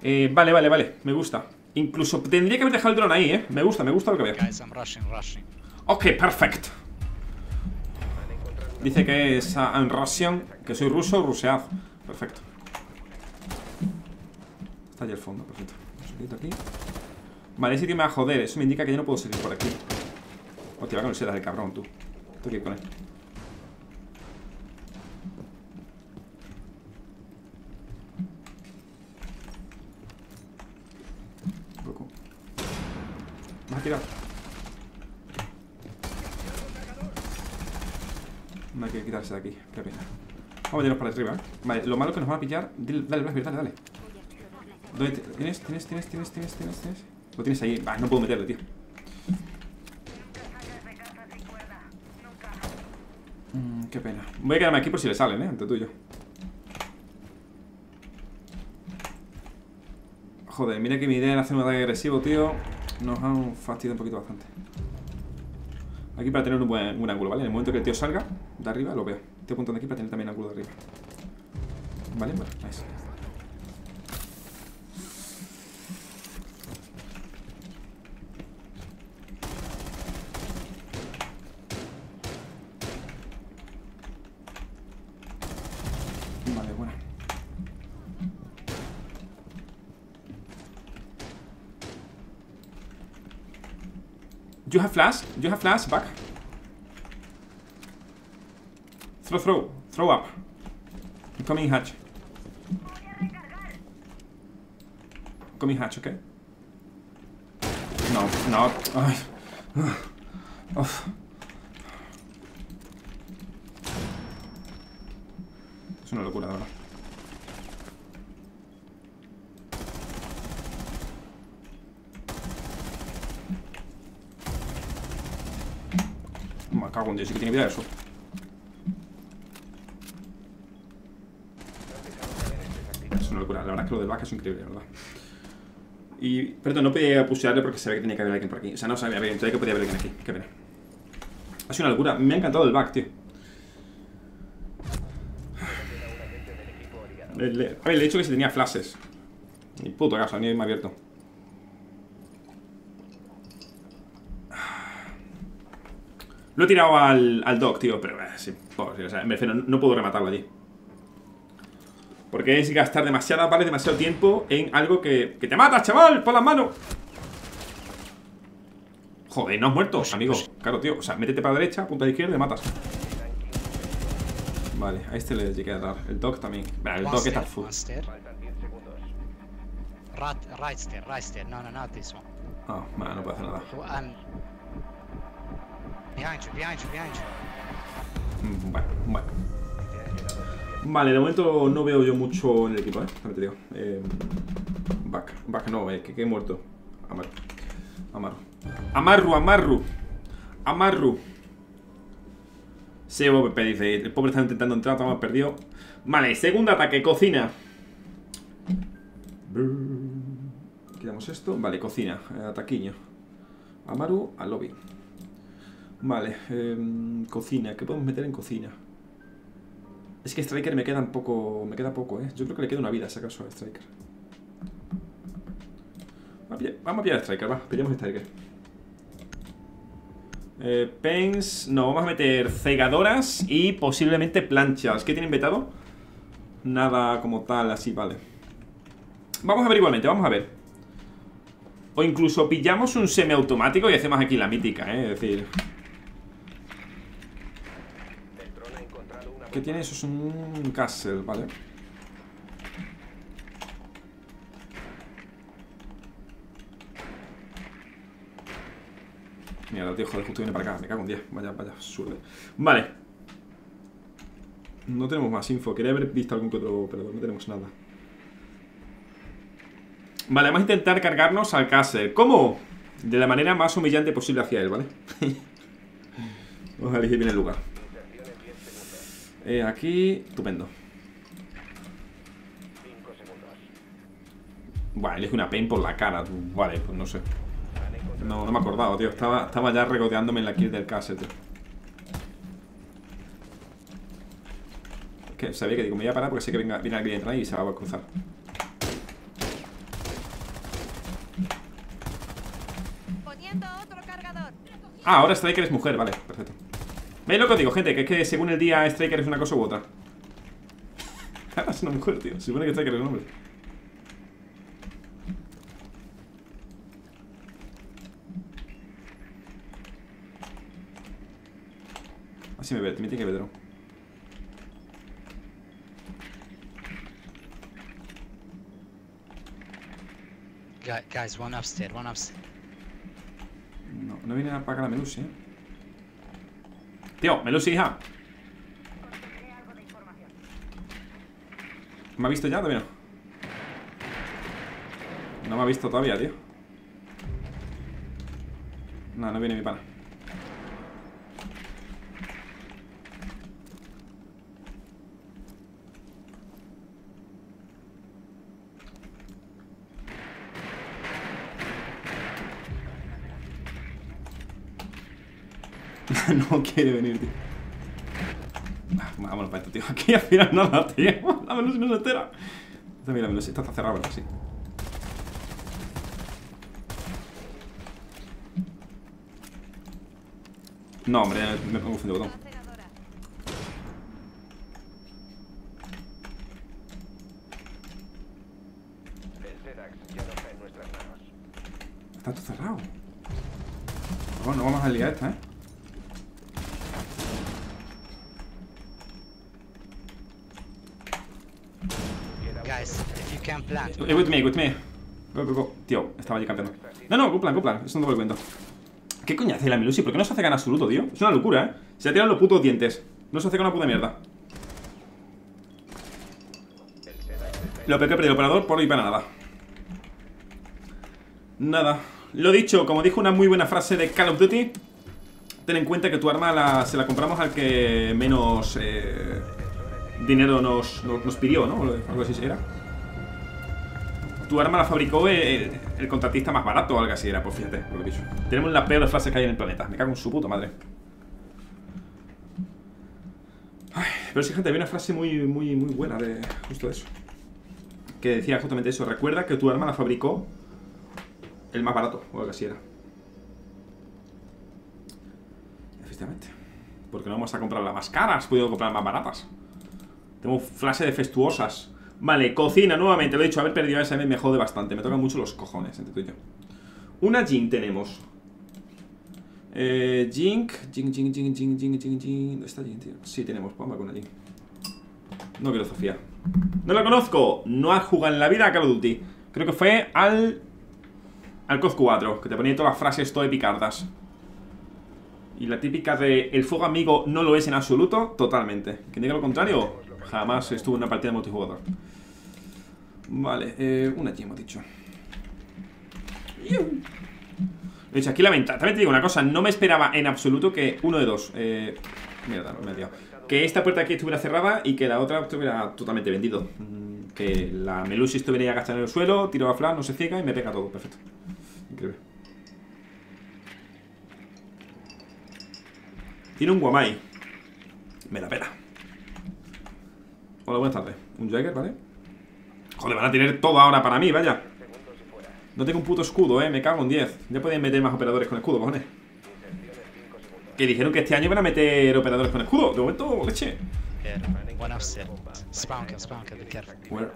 eh, vale, vale, vale, me gusta. Incluso tendría que haber dejado el dron ahí, eh. Me gusta, me gusta lo que veo. Ok, perfecto. Dice que es uh, I'm Russian, que soy ruso, ruseado. Perfecto. Está allí al fondo, perfecto. Aquí. Vale, ese tío me va a joder. Eso me indica que yo no puedo salir por aquí. Hostia, va con el seda del cabrón, tú. Estoy aquí con él. Un poco. Más a tirar. No hay que quitarse de aquí, qué pena. Vamos a meternos para arriba, ¿eh? Vale, lo malo es que nos van a pillar. Dale, dale, dale, dale, dale. ¿Dónde te... ¿Tienes? ¿Tienes? ¿Tienes? ¿Tienes? ¿Tienes? ¿Tienes? ¿Tienes? Lo tienes ahí. Bah, no puedo meterlo, tío. mm, Qué pena. Voy a quedarme aquí por si le salen, eh, entre tú y yo. Joder, mira que mi idea era hacer un ataque agresivo, tío. Nos han fastidiado un poquito bastante. Aquí para tener un buen un ángulo, ¿vale? En el momento que el tío salga de arriba, lo veo. Estoy apuntando aquí para tener también ángulo de arriba. Vale, vale, nice. You have flash, you have flash, back. Throw, throw, throw up. Coming hatch. Coming hatch, okay? No, no. Ay. Uf. Es una locura, de verdad. Me cago en Dios, sí que tiene vida eso. Es una locura, la verdad es que lo del back es increíble, la verdad. Y, perdón, no podía pushearle porque sabía que tenía que haber alguien por aquí. O sea, no sabía, sabía que podía haber alguien aquí, qué pena. Ha sido una locura, me ha encantado el back, tío. Le, le, a ver, le he dicho que si tenía flashes. Ni puto caso, ni me ha abierto. Lo he tirado al, al Doc, tío, pero eh, sí, pobre, sí, o sea, me refiero, no, no puedo rematarlo allí. Porque es gastar demasiada, vale, demasiado tiempo en algo que, que te matas, chaval, por las manos. Joder, no has muerto, amigo. Claro, tío, o sea, métete para la derecha, punta de izquierda y matas. Vale, a este le llegué a dar, el Doc también. Vale, el Doc está full. Right stair, right stair, no, no, no, this one. Ah, vale, no puedo hacer nada. Behind you, behind you, behind you. Bueno, bueno. Vale, de momento no veo yo mucho en el equipo, ¿eh? A ver, te digo. Eh, back, back no, eh, que, que he muerto. Amaru. Amaru. Amaru, Amaru. Amaru. Se V P dice. El pobre está intentando entrar, estamos perdido. Vale, segundo ataque, cocina. Quitamos esto. Vale, cocina. Ataquiño. Amaru al lobby. Vale, eh, cocina, ¿qué podemos meter en cocina? Es que Striker me queda un poco, me queda poco, eh. Yo creo que le queda una vida, si acaso, a Striker. Va a pillar, vamos a pillar a Striker, va, pillamos a Striker. Eh, Pens, no, vamos a meter cegadoras y posiblemente planchas. ¿Qué tienen vetado? Nada como tal, así, vale. Vamos a ver igualmente, vamos a ver. O incluso pillamos un semiautomático y hacemos aquí la mítica, eh, es decir... ¿Qué tiene eso? Es un Castle, vale. Mira, tío, joder, justo viene para acá. Me cago en diez. Vaya, vaya, absurdo. Vale. No tenemos más info. Quería haber visto algún que otro, pero no tenemos nada. Vale, vamos a intentar cargarnos al Castle. ¿Cómo? De la manera más humillante posible hacia él, ¿vale? Vamos a elegir bien el lugar. Eh, aquí, estupendo. Bueno, elige una pain por la cara. Vale, pues no sé. No, no me he acordado, tío. Estaba, estaba ya regodeándome en la kill del Castle, tío. Es que sabía que digo, me voy a parar porque sé que venga, viene alguien detrás y se va a cruzar. Poniendo otro cargador. Ah, ahora Striker es mujer, vale, perfecto. ¿Veis lo que os digo, gente? Que es que según el día Striker es una cosa u otra. Ahora es una mujer, tío. Se supone que Striker es un hombre. Así me ve, me tiene que ver, ¿no? Guys, one upstairs, one upstairs. No, no viene a pagar la Melusi, eh. Tío, Melusi, hija. ¿Me ha visto ya? Todavía no. No me ha visto todavía, tío. No, no viene mi pana. No quiere venir, tío. Vámonos para esto, tío. Aquí al final nada, tío. La Melusi no se entera. Esta mira, la Melusi está cerrada, ¿verdad? Sí. No, hombre, me pongo un botón. Está todo cerrado. Bueno, no vamos a liar esta, ¿eh? Guys, if you can plan. Eh, with me, with me. Go, go, go. Tío, estaba allí campeando. No, no, cuplan, cuplan. Eso no te lo cuento. ¿Qué coño hace la Melusi? ¿Por qué no se hace ganas absoluto, tío? Es una locura, ¿eh? Se ha tirado los putos dientes. No se hace con una puta mierda. Lo peor que he perdido el operador por y para nada. Nada. Lo dicho, como dijo una muy buena frase de Call of Duty, ten en cuenta que tu arma la, se la compramos al que menos eh, dinero nos, nos, nos pidió, ¿no? Algo así era. Tu arma la fabricó el, el, el contratista más barato o algo así era, pues fíjate lo que he dicho. Tenemos las peores frases que hay en el planeta. Me cago en su puta madre. Ay, pero sí, gente, había una frase muy, muy, muy buena de justo eso. Que decía justamente eso. Recuerda que tu arma la fabricó el más barato o algo así era. Efectivamente. Porque no vamos a comprar las más caras. Puedo comprar más baratas. Tengo frases defectuosas. Vale, cocina, nuevamente, lo he dicho, haber perdido a ese me jode bastante, me tocan mucho los cojones, entre tú y yo. Una Jink tenemos. Eh, Jink, Jink, Jink, Jink, Jink, Jink, Jink, Jink. ¿Dónde está Jink, tío? Sí, tenemos, vamos con una Jink. No quiero Sofía. No la conozco, no ha jugado en la vida a Call of Duty. Creo que fue al... al C O D cuatro, que te ponía todas las frases todo de picardas. Y la típica de el fuego amigo no lo es en absoluto, totalmente. Quien diga lo contrario, jamás estuvo en una partida de multijugador. Vale, eh, una G hemos dicho. He dicho, aquí la ventaja. También te digo una cosa, no me esperaba en absoluto que uno de dos. Eh, mierda, me he liado. Que esta puerta aquí estuviera cerrada y que la otra estuviera totalmente vendido. Que la Melusi estuviera agachada en el suelo, tiro a flash, no se ciega y me pega todo. Perfecto. Increíble. Tiene un guamai. Me la pela. Hola, buenas tardes. Un Jäger, ¿vale? Joder, van a tener todo ahora para mí, vaya. No tengo un puto escudo, eh. Me cago en diez. Ya pueden meter más operadores con escudo, cojones. Que dijeron que este año van a meter operadores con escudo. De momento, leche. One offset. Spawnker, spawnker, be careful. Where?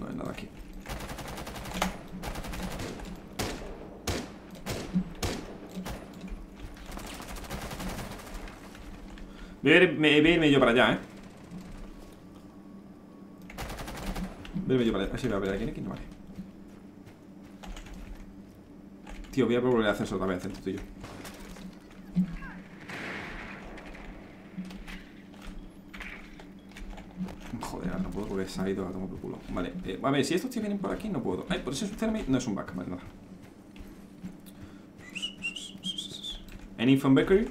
No hay nada aquí. Voy a irme yo para allá, eh. Voy a irme yo para allá. Así me voy a ver aquí, aquí no vale. Tío, voy a volver a hacer eso otra vez, entre tú y yo. Joder, no puedo porque se ha ido a tomar por culo. Vale, eh, a ver, si estos tíos vienen por aquí no puedo. Ay, por eso es un thermi. No es un back, vale, nada. An infant bakery.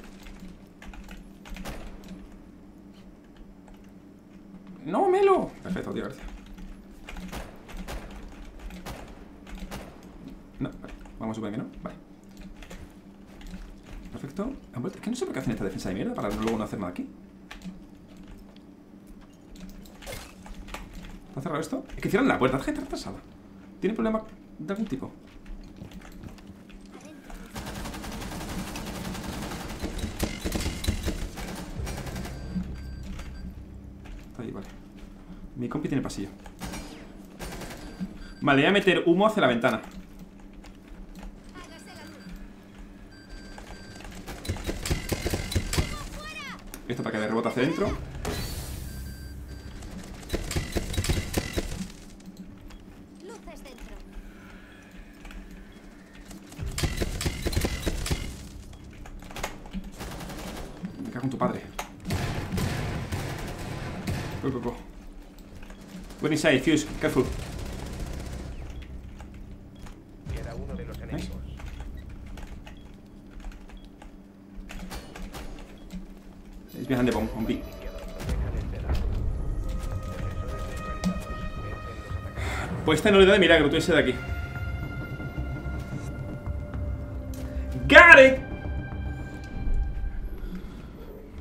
No, Melo. Perfecto, tío, gracias. No, vale. Vamos a suponer que no, vale. Perfecto. Es que no sé por qué hacen esta defensa de mierda para luego no hacer nada aquí. ¿Está cerrado esto? Es que cierran la puerta, la gente retrasada. ¿Tiene problema de algún tipo? Está ahí, vale. Mi compi tiene pasillo. Vale, voy a meter humo hacia la ventana. Esto para que de rebota hacia adentro. Luces dentro. Me cago en tu padre. Go, go, go. Go inside, Fuze, careful. Queda uno de los enemigos. Es bien de bomb, on B. Pues esta no le da de milagro, tú ese de aquí.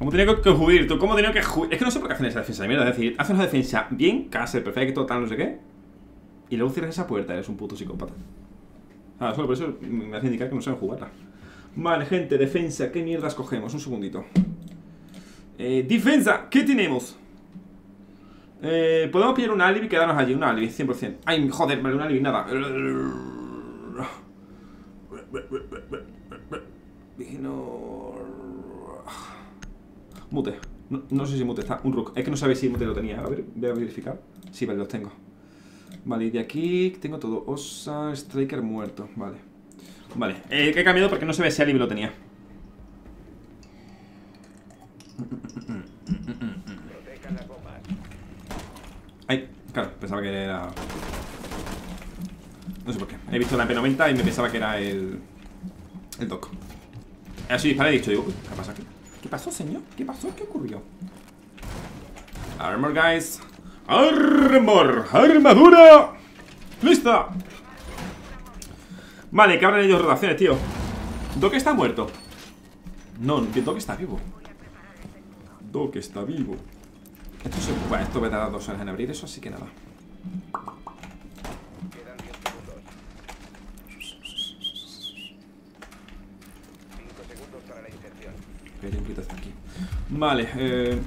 ¿Cómo tenía que jugar tú? ¿Cómo tenía que jugar? Es que no sé por qué hacen esa defensa de mierda. Es decir, hacen una defensa bien, Castle, perfecto, tal, no sé qué. Y luego cierras esa puerta, eres un puto psicópata. Ah, solo por eso me hace indicar que no saben jugarla. Vale, gente, defensa, ¿qué mierdas cogemos? Un segundito. Eh, defensa, ¿qué tenemos? Eh, podemos pillar un alibi y quedarnos allí, un alibi, cien por cien. Ay, joder, vale, un alibi, nada. No... Mute, no, no sé si mute está, un rook. Es que no sabéis si mute lo tenía, a ver, voy a verificar. Sí, vale, los tengo. Vale, y de aquí tengo todo, Osa, Striker muerto, vale. Vale, eh, que he cambiado porque no se ve si alibi lo tenía. Ay, claro, pensaba que era... No sé por qué, he visto la P noventa y me pensaba que era el... El Doc. Así dispara, he dicho, digo, ¿qué pasa aquí? ¿Qué pasó, señor? ¿Qué pasó? ¿Qué ocurrió? Armor, guys. Armor, armadura. ¡Lista! Vale, que abran ellos rotaciones, tío. Doc está muerto. No, Doc está vivo. Doc está vivo. Esto se... Bueno, esto va a tardar dos horas en abrir eso, así que nada. Aquí. Vale, eh.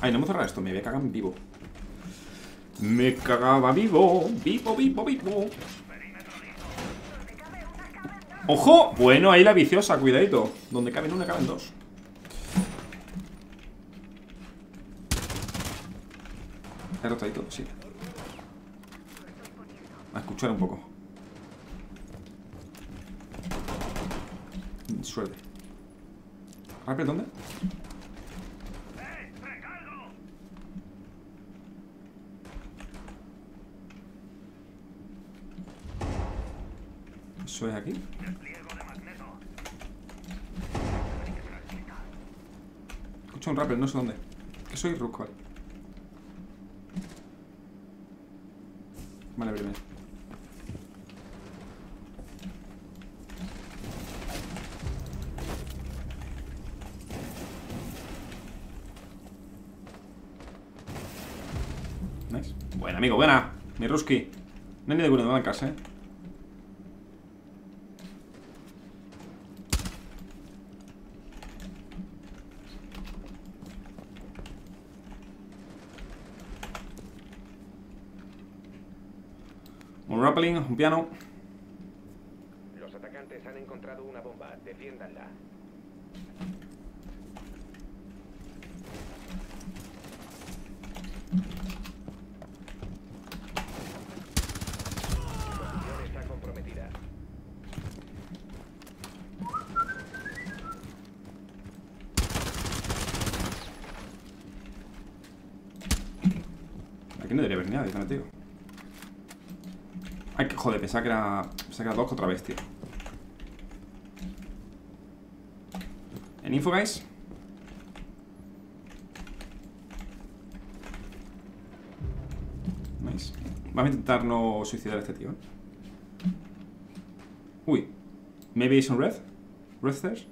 Ay, no me cerrar esto, me voy a cagar en vivo. Me cagaba vivo, vivo, vivo, vivo. ¡Ojo! Bueno, ahí la viciosa, cuidadito. Donde caben una, caben dos. He roto ahí todo, sí. A escuchar un poco. Suerte. ¿Rapper dónde? Eso es aquí. Escucho un rapper, no sé dónde. Que soy Rook, vale. Vale, primero. Buena, amigo, buena. Mi Ruski. No hay ni de culo de blancas, eh. Un rappelling, un piano. Los atacantes han encontrado una bomba. Defiéndanla. Tío. Ay, que joder, pensaba que era. Pensaba que era Doc otra vez, tío. En info, guys. Nice. Vamos a intentar no suicidar a este tío, ¿eh? Uy. Maybe it's on red? Red stairs?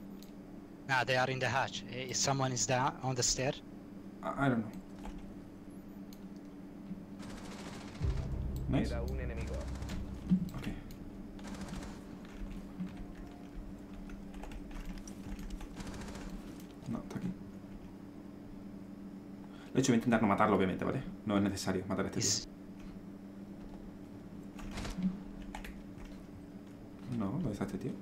No, they are in the hatch. If someone is down on the stair. I, I don't know. Nice. Era un enemigo. Ok. No, está aquí. De hecho, voy a intentar no matarlo, obviamente, ¿vale? No es necesario matar a este tío. No, ¿dónde está este tío?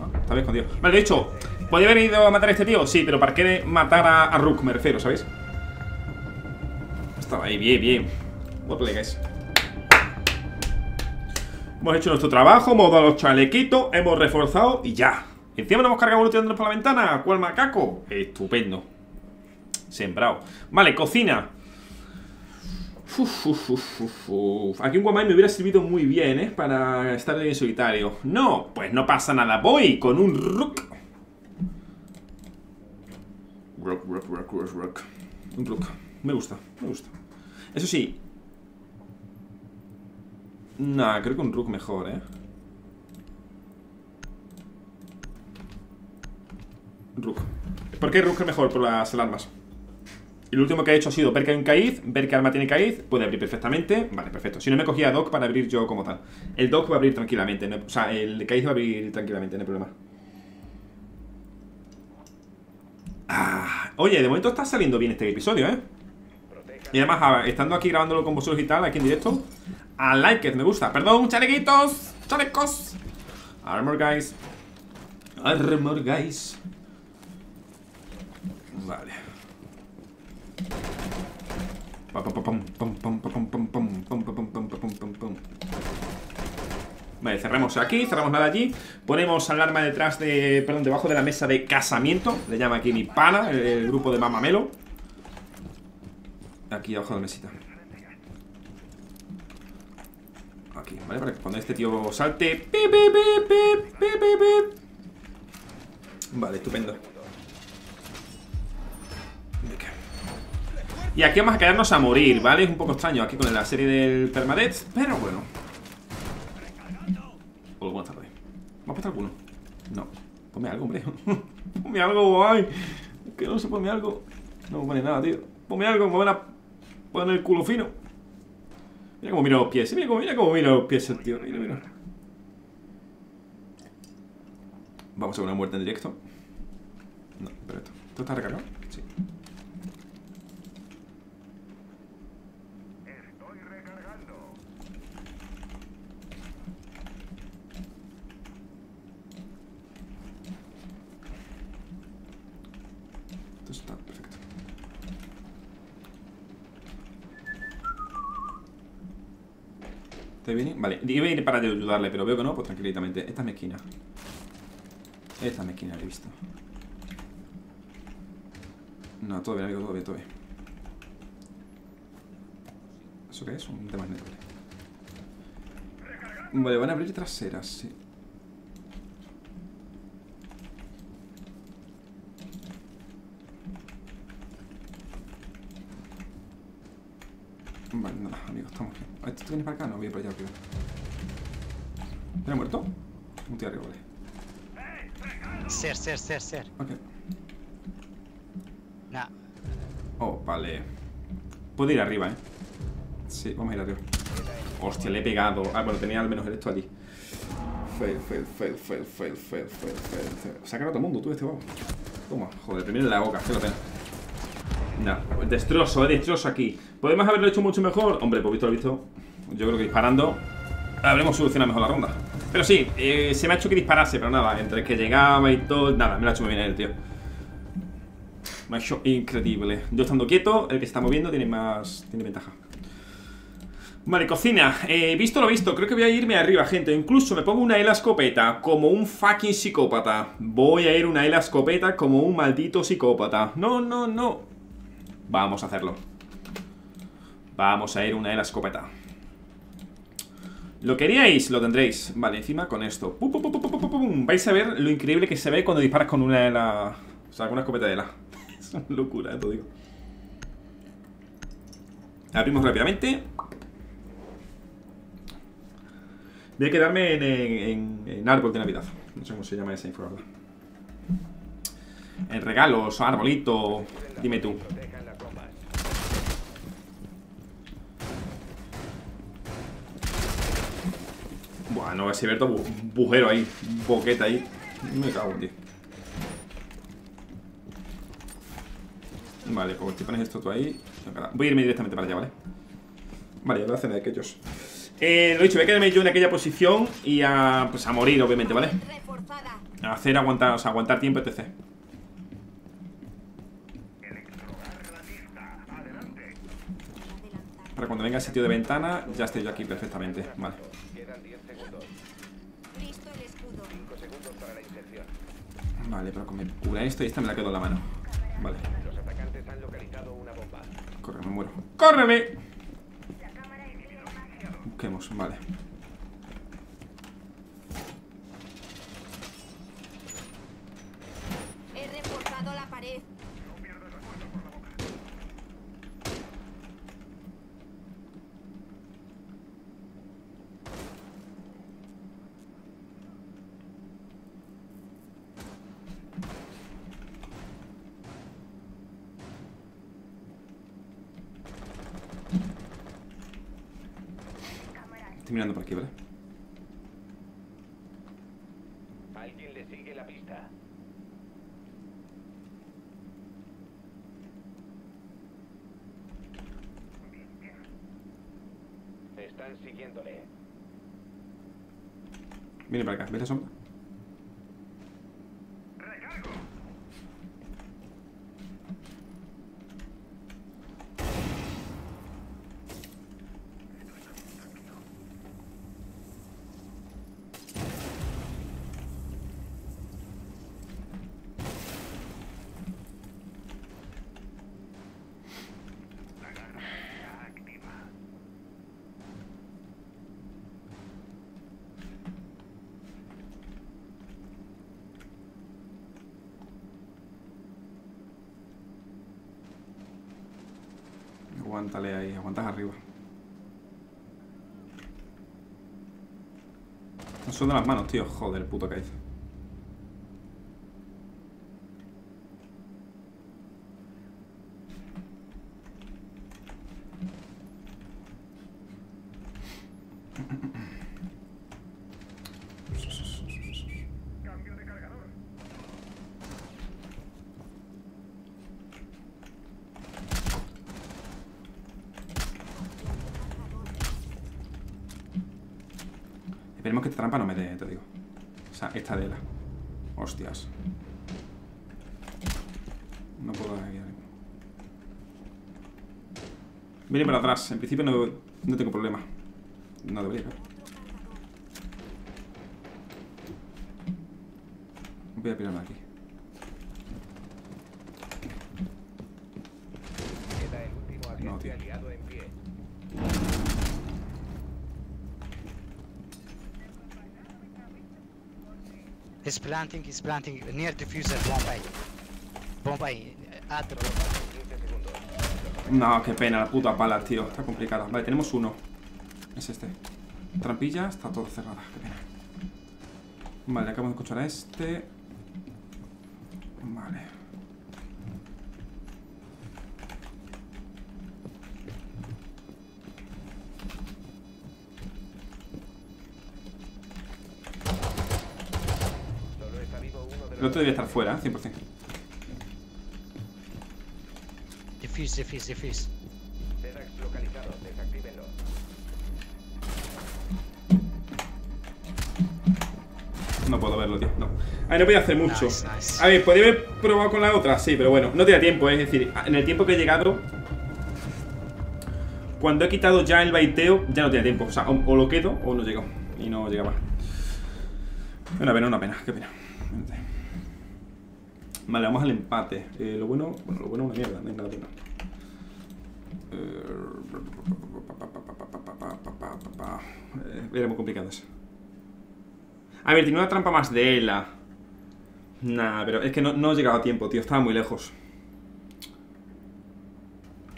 No, está bien escondido. Vale, de hecho, ¿podría haber ido a matar a este tío? Sí, pero ¿para qué de matar a, a Rook? Me refiero, ¿sabéis? Estaba ahí, bien, bien. What play, guys. Hemos hecho nuestro trabajo, hemos dado los chalequitos, hemos reforzado y ya. Encima nos hemos cargado uno tirándonos por la ventana. ¿Cuál macaco? Estupendo. Sembrado. Vale, cocina. Uf, uf, uf, uf, uf. Aquí un guamai me hubiera servido muy bien, ¿eh? Para estar en solitario. No, pues no pasa nada. Voy con un rook. Rook, rook, rook, rook, rook. Un rook. Me gusta, me gusta. Eso sí. Nah, creo que un rook mejor, eh. Rook. ¿Por qué Rook es mejor? Por las alarmas. Y lo último que he hecho ha sido ver que hay un Caiz, ver que arma tiene Caiz, puede abrir perfectamente. Vale, perfecto. Si no me cogía a Doc para abrir yo como tal. El Doc va a abrir tranquilamente, no, o sea, el Caiz va a abrir tranquilamente, no hay problema. Ah, oye, de momento está saliendo bien este episodio, ¿eh? Y además, estando aquí grabándolo con vosotros y tal, aquí en directo, a like, me gusta. Perdón, chalequitos, chalecos. Armor, guys. Armor, guys. Vale. Vale, cerramos aquí, cerramos nada allí. Ponemos alarma detrás de... Perdón, debajo de la mesa de casamiento. Le llama aquí mi pana, el, el grupo de Mamamelo. Aquí abajo de la mesita. Aquí, vale, para que cuando este tío salte. Vale, estupendo. Y aquí vamos a quedarnos a morir, ¿vale? Es un poco extraño aquí con la serie del permadeath, pero bueno. Oh, buenas tardes. ¿Me ha puesto alguno? No. Ponme algo, hombre. Ponme algo, ay. Que no se pone algo. No me pone nada, tío. Ponme algo, me van a poner el culo fino. Mira cómo mira los pies. Mira cómo mira, cómo mira los pies el tío. Mira, mira. Vamos a una muerte en directo. No, pero esto. ¿Esto está recargado? Sí. Viene. Vale, iba a ir para ayudarle, pero veo que no, pues tranquilamente. Esta es mi esquina. Esta es mi esquina, la he visto. No, todo bien, amigo, todo bien, todo bien. ¿Eso qué es? Un tema negro. Vale, van a abrir traseras, sí. Vale, nada, amigos, estamos bien. ¿Tú vienes para acá? No, voy para allá arriba. ¿Te has muerto? Un tío arriba, vale. Ser, ser, ser, ser. Ok. Nah. Oh, vale. Puedo ir arriba, eh. Sí, vamos a ir arriba. Hostia, le he pegado. Ah, bueno, tenía al menos el esto allí. Fail, fail, fail, fail, fail, fail, fail, fail. Sácalo a todo el mundo, tú, este guapo. Toma, joder, primero en la boca, qué lo tengo. No, destrozo, eh, destrozo aquí. ¿Podemos haberlo hecho mucho mejor? Hombre, por visto lo visto, yo creo que disparando habremos solucionado mejor la ronda. Pero sí, eh, se me ha hecho que disparase, pero nada, entre que llegaba y todo, nada, me lo ha hecho muy bien el tío. Me ha hecho increíble. Yo estando quieto, el que se está moviendo tiene más, tiene ventaja. Vale, cocina, eh, visto lo visto, creo que voy a irme arriba, gente. Incluso me pongo una Ela escopeta como un fucking psicópata. Voy a ir una Ela escopeta como un maldito psicópata. No, no, no. Vamos a hacerlo. Vamos a ir una de la escopeta. Lo queríais, lo tendréis. Vale, encima con esto. Pum, pum, pum, pum, pum, pum. Vais a ver lo increíble que se ve cuando disparas con una de la... O sea, con una escopeta de Ela. Es una locura, eh, te digo. Abrimos rápidamente. Voy a quedarme en, en, en, en árbol de Navidad. No sé cómo se llama esa info. En regalos, arbolito. Dime tú. Bueno, ese Berto bu bujero ahí, boqueta ahí. Me cago, tío. Vale, pues te pones esto tú ahí. Voy a irme directamente para allá, ¿vale? Vale, ya lo hacen de aquellos. Eh, lo dicho, voy a quedarme yo en aquella posición y a, pues a morir, obviamente, ¿vale? A hacer aguantar, o sea, aguantar tiempo, etcétera. Para cuando venga el sitio de ventana, ya esté yo aquí perfectamente, vale. Vale, pero con mi cura esto y esta me la quedo en la mano. Vale. Los atacantes han localizado una bomba. Corre, me muero. ¡Córreme! Busquemos, vale. He reforzado la pared. Estoy mirando por aquí, ¿vale? Alguien le sigue la pista. Están siguiéndole. Mire para acá, ¿ves la sombra? Aguántale ahí, aguantas arriba. No son de las manos, tío. Joder, el puto caiz. Esperemos que esta trampa no me dé, te digo. O sea, esta de Ela. Hostias. No puedo dar aquí. Viene para atrás. En principio no, no tengo problema. No debería, claro. Voy a pirarme aquí. No, tío. He's planting, he's planting near diffuser, Bombay. Bombay, atro. No, qué pena, la puta bala, tío. Está complicada. Vale, tenemos uno. Es este. Trampilla, está todo cerrada. Qué pena. Vale, acabamos de escuchar a este. Vale. El otro debería estar fuera, ¿eh? cien por cien. Defuse, defuse, defuse. Tedax localizado, desactívenlo. No puedo verlo, tío. No. Ahí no podía hacer mucho. Nice, nice. A ver, podría haber probado con la otra, sí, pero bueno, no te da tiempo, ¿eh? Es decir, en el tiempo que he llegado, cuando he quitado ya el baiteo, ya no tenía tiempo. O sea, o, o lo quedo o no llego. Y no llegaba. Una pena, una pena, qué pena. Vale, vamos al empate. Eh, lo bueno, bueno, lo bueno es una mierda, no hay nada bueno. Eh, era muy complicado eso. A ver, tenía una trampa más de Ela. Nah, pero es que no, no he llegado a tiempo, tío. Estaba muy lejos.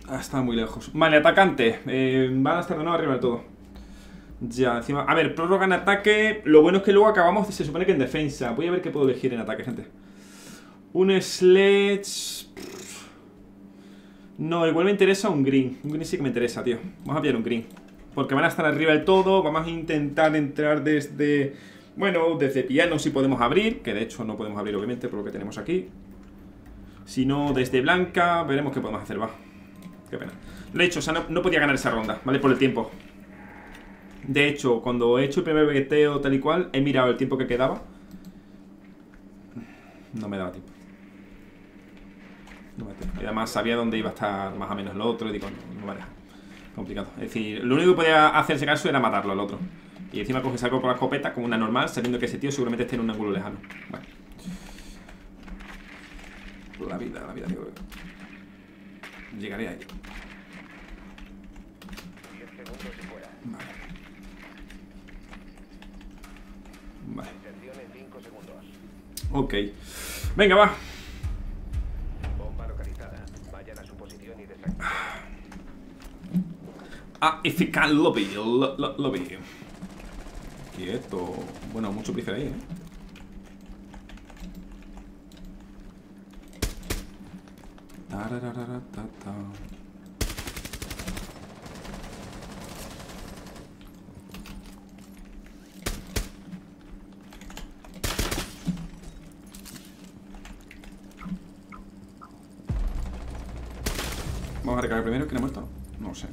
Ah, estaba muy lejos. Vale, atacante. Eh, van a estar de nuevo arriba del todo. Ya, encima. A ver, prórroga en ataque. Lo bueno es que luego acabamos, se supone que en defensa. Voy a ver qué puedo elegir en ataque, gente. Un sledge. No, igual me interesa un green. Un green sí que me interesa, tío. Vamos a pillar un green. Porque van a estar arriba del todo. Vamos a intentar entrar desde... Bueno, desde piano si podemos abrir. Que de hecho no podemos abrir, obviamente, por lo que tenemos aquí. Si no, desde blanca. Veremos qué podemos hacer, va. Qué pena. Lo he hecho, o sea, no, no podía ganar esa ronda, ¿vale? Por el tiempo. De hecho, cuando he hecho el primer baiteo tal y cual, he mirado el tiempo que quedaba. No me daba tiempo. Y además sabía dónde iba a estar más o menos lo otro. Y digo, no, no me deja. Complicado. Es decir, lo único que podía hacerse caso era matarlo al otro. Y encima coges algo con la escopeta, como una normal, sabiendo que ese tío seguramente esté en un ángulo lejano. Vale. La vida, la vida, digo. Llegaré ahí. Vale. Vale. Ok. Venga, va. Bomba localizada. Vayan a su posición y desactiven. Ah, eficaz lobby. Lo, lo, lobby. Quieto. Bueno, mucho placer ahí, eh. Tararararatata. Vamos a recargar primero. ¿Quién ha muerto? No lo sé.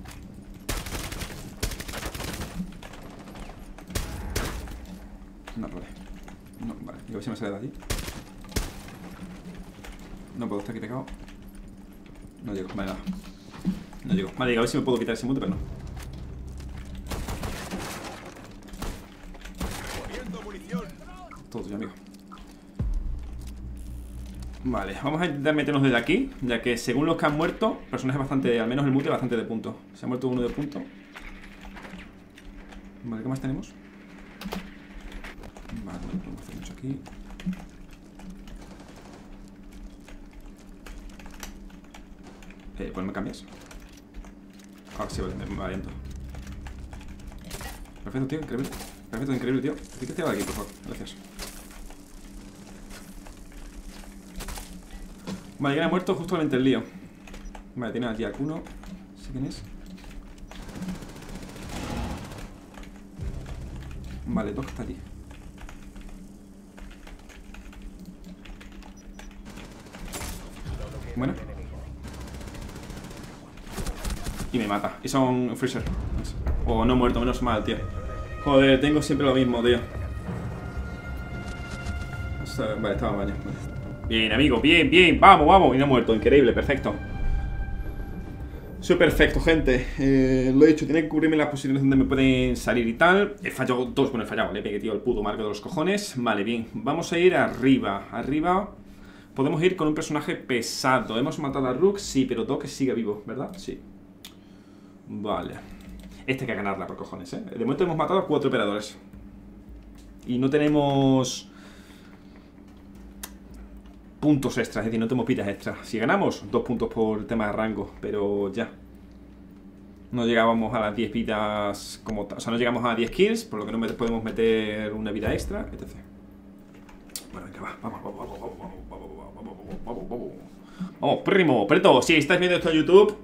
No, vale. No, vale. Digo, si me sale de allí. No puedo, estar aquí pegado. No llego, vale, nada. No llego. Vale, digo, a ver si me puedo quitar ese mundo, pero no. Todo tuyo, amigo. Vale, vamos a intentar meternos desde aquí, ya que según los que han muerto, personajes bastante, al menos el mute, bastante de punto. Se ha muerto uno de punto. Vale, ¿qué más tenemos? Vale, no podemos hacer mucho aquí. Eh, pues me cambias. Ahora sí, vale, me aliento. Perfecto, tío, increíble. Perfecto, increíble, tío. Así que te va de aquí, por favor. Gracias. Vale, ya ha muerto justamente el lío. Vale, tiene aquí a Kuno. ¿Sí quién es? Vale, Doc está allí. Bueno. Y me mata. Y son freezer. O oh, no muerto, menos mal, tío. Joder, tengo siempre lo mismo, tío. O sea, vale, estaba en baño. Vale. Bien, amigo, bien, bien, vamos, vamos. Y no ha muerto, increíble, perfecto. Soy perfecto, gente. eh, Lo he dicho, tiene que cubrirme las posiciones donde me pueden salir y tal. He fallado dos, bueno, he fallado, le pegué, tío, el puto marco de los cojones. Vale, bien, vamos a ir arriba. Arriba, podemos ir con un personaje pesado. Hemos matado a Rook, sí, pero Doc sigue vivo, ¿verdad? Sí. Vale. Este hay que ganarla, por cojones, eh de momento hemos matado a cuatro operadores. Y no tenemos... puntos extras, es decir, no tenemos pitas extras. Si ganamos, dos puntos por tema de rango. Pero ya no llegábamos a las diez pitas como, o sea, no llegamos a diez kills, por lo que no met podemos meter una vida extra, etcétera. Bueno, venga, va, vamos, vamos, vamos, vamos, vamos, vamos, vamos, vamos. Vamos, primo, preto, si estáis viendo esto en YouTube,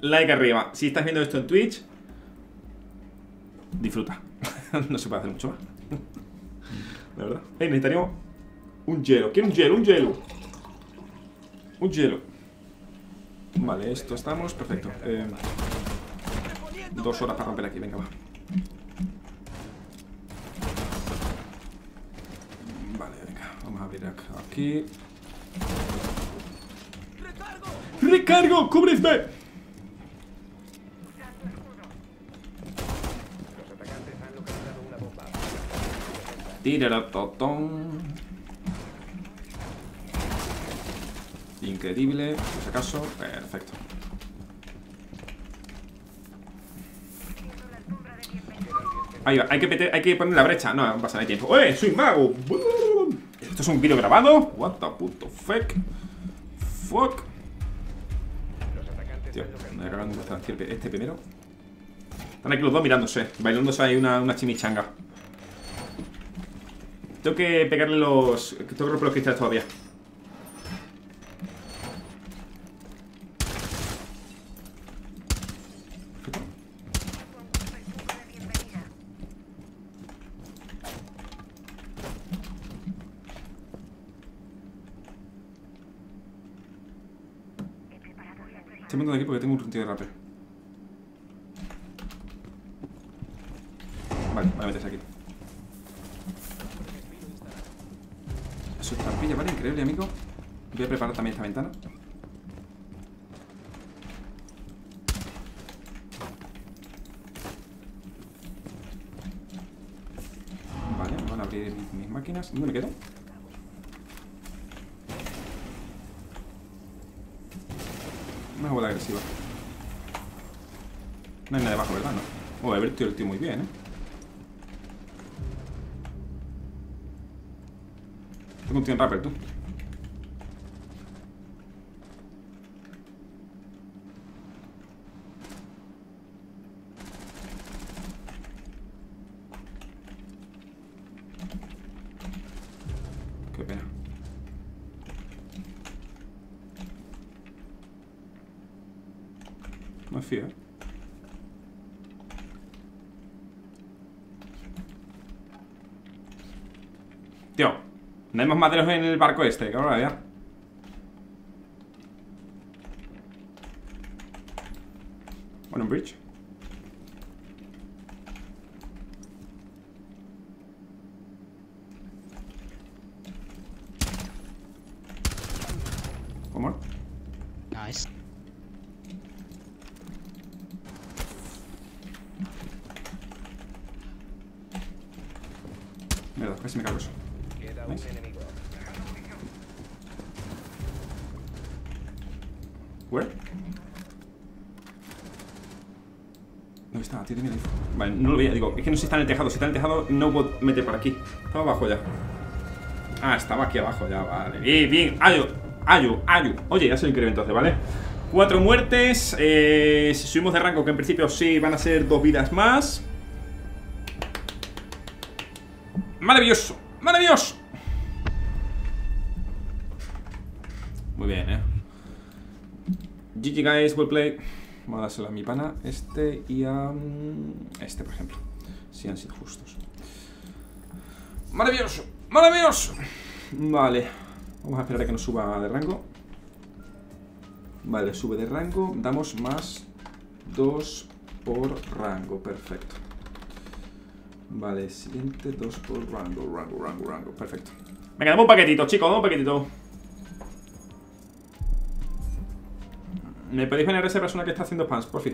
like arriba. Si estáis viendo esto en Twitch, disfruta. No se puede hacer mucho más. La verdad. Hey, necesitaríamos un hielo. Quiero un hielo, un hielo. Un hielo. Vale, esto estamos, perfecto. eh, Dos horas para romper aquí, venga, va. Vale, venga, vamos a abrir aquí. ¡Recargo! ¡Cubridme! Tírala, totón. Increíble, por si acaso. Perfecto. Ahí va, hay que, meter, hay que poner la brecha. No, no pasa nada de tiempo. ¡Eh! ¡Soy mago! Esto es un vídeo grabado. What the puto fuck. Fuck. Tío, me voy a cagar en este primero. Están aquí los dos mirándose. Bailándose ahí una, una chimichanga. Tengo que pegarle los... Tengo que romper los cristales todavía. De aquí porque tengo un puntillo de rape. Vale, voy a meterse aquí. Eso es trampilla, vale, increíble, amigo. Voy a preparar también esta ventana. Vale, me van a abrir mis máquinas. ¿Dónde me quedo? Una bola agresiva. No hay nada debajo, ¿verdad? No. Oh, he vertido el tío muy bien, ¿eh? Tengo un tío en rapper, tú. Tío, no hay más materiales en el barco este, cabrón, ya. con un bridge. One more. Nice. Mierda, casi me cargo eso. Nice. Where? ¿Dónde está? Tiene miedo. Vale, no lo veía, digo, es que no sé si está en el tejado. Si está en el tejado, no puedo meter por aquí. Estaba abajo ya. Ah, estaba aquí abajo ya, vale. Bien, bien, ayo, ayo, ayo. Oye, ya se lo incremento entonces, ¿vale? Cuatro muertes, eh, si subimos de rango, que en principio sí, van a ser dos vidas más. Maravilloso, maravilloso. Muy bien, eh G G guys, well play. Vamos a dárselo a mi pana, este y a este, por ejemplo. Si han sido justos. Maravilloso, maravilloso. Vale, vamos a esperar a que nos suba de rango. Vale, sube de rango. Damos más dos por rango, perfecto. Vale, siguiente dos por rango, rango, rango, rango, perfecto. Venga, dame un paquetito, chicos, dame un paquetito. ¿Me podéis venir a esa persona que está haciendo pants, por fin?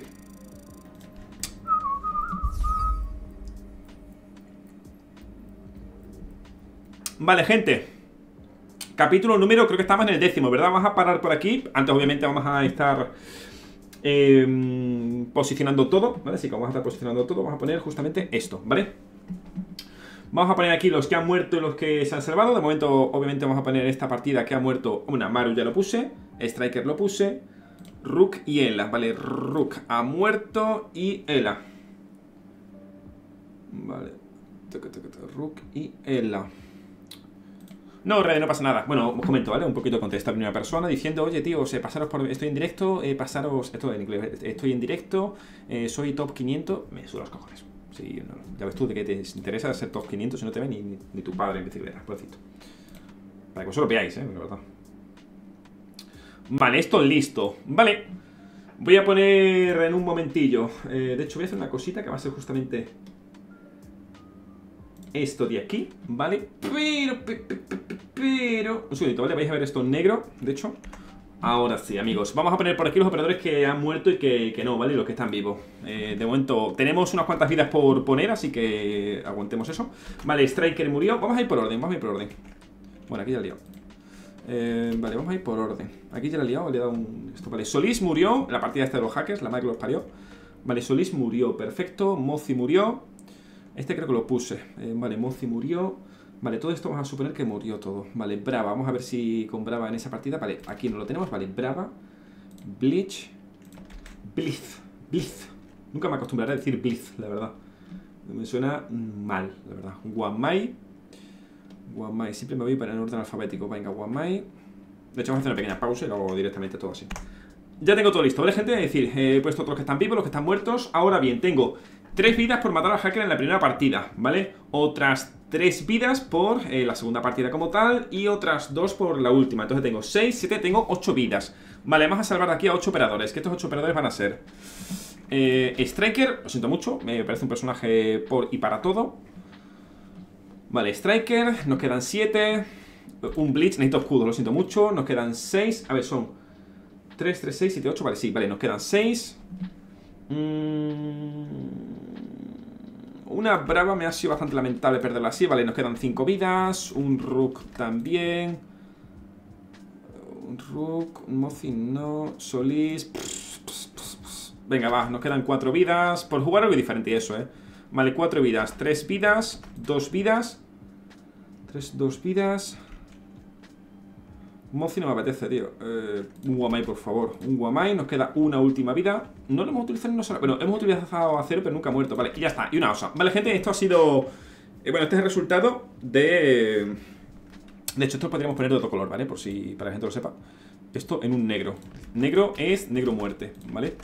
Vale, gente. Capítulo número, creo que estamos en el décimo, ¿verdad? Vamos a parar por aquí. Antes, obviamente, vamos a estar eh, posicionando todo, ¿vale? Así que vamos a estar posicionando todo. Vamos a poner justamente esto, ¿vale? Vamos a poner aquí los que han muerto y los que se han salvado. De momento, obviamente, vamos a poner esta partida que ha muerto una. Amaru ya lo puse. Striker lo puse. Rook y Ela, vale, Rook ha muerto y Ela. Vale, Rook y Ela. No, Rede, no pasa nada. Bueno, os comento, ¿vale? Un poquito contesta a primera persona diciendo, oye, tío, eh, pasaros por... Estoy en directo, eh, pasaros... Esto en inglés, estoy en directo, eh, soy top quinientos. Me suda los cojones. Sí, no, ya ves tú de que te interesa ser top quinientos si no te ve ni, ni tu padre en bicicleta, pobrecito. Para que os lo veáis, ¿eh? La verdad. Vale, esto listo, vale. Voy a poner en un momentillo, eh, de hecho voy a hacer una cosita que va a ser justamente esto de aquí, vale. Pero, pero, un segundito, vale, vais a ver esto en negro, de hecho. Ahora sí, amigos, vamos a poner por aquí los operadores que han muerto y que, que no, vale, y los que están vivos. eh, De momento tenemos unas cuantas vidas por poner, así que aguantemos eso. Vale, Striker murió, vamos a ir por orden, vamos a ir por orden. Bueno, aquí ya el lío. Eh, vale, vamos a ir por orden. Aquí ya la he liado, le he dado un... Esto, vale, Solis murió, la partida esta de los hackers, la madre que los parió. Vale, Solis murió, perfecto. Mozi murió. Este creo que lo puse, eh, vale, Mozi murió. Vale, todo esto vamos a suponer que murió todo. Vale, Brava, vamos a ver si con Brava en esa partida. Vale, aquí no lo tenemos, vale, Brava. Blitz. Blitz, Blitz. Nunca me acostumbraré a decir Blitz, la verdad. Me suena mal, la verdad. Guamai. Guamai, siempre me voy para el orden alfabético. Venga, Guamai. De hecho, vamos a hacer una pequeña pausa y lo hago directamente todo así. Ya tengo todo listo, ¿vale, gente? Es decir, he puesto todos los que están vivos, los que están muertos. Ahora bien, tengo tres vidas por matar al hacker en la primera partida, ¿vale? Otras tres vidas por eh, la segunda partida como tal. Y otras dos por la última. Entonces tengo seis, siete, tengo ocho vidas. Vale, vamos a salvar de aquí a ocho operadores. Que estos ocho operadores van a ser eh, Striker, lo siento mucho. Me parece un personaje por y para todo. Vale, Striker, nos quedan siete. Un Blitz, necesito escudo, lo siento mucho. Nos quedan seis, a ver, son tres, tres, seis, siete, ocho, vale, sí, vale, nos quedan seis. mm... Una Brava me ha sido bastante lamentable perderla así, vale, nos quedan cinco vidas. Un Rook también. Un Rook, un Mozi no, Solis. pss, pss, pss, pss. Venga, va, nos quedan cuatro vidas. Por jugar algo diferente y eso, eh vale, cuatro vidas, tres vidas, dos vidas. Tres, dos vidas. Mozi no me apetece, tío. eh, Un Guamai, por favor. Un Guamai, nos queda una última vida. No lo hemos utilizado en una sola... Bueno, hemos utilizado a cero, pero nunca ha muerto. Vale, y ya está, y una Osa. Vale, gente, esto ha sido... Eh, bueno, este es el resultado de... De hecho, esto lo podríamos poner de otro color, ¿vale? Por si... Para que la gente lo sepa. Esto en un negro. Negro es negro muerte, ¿vale?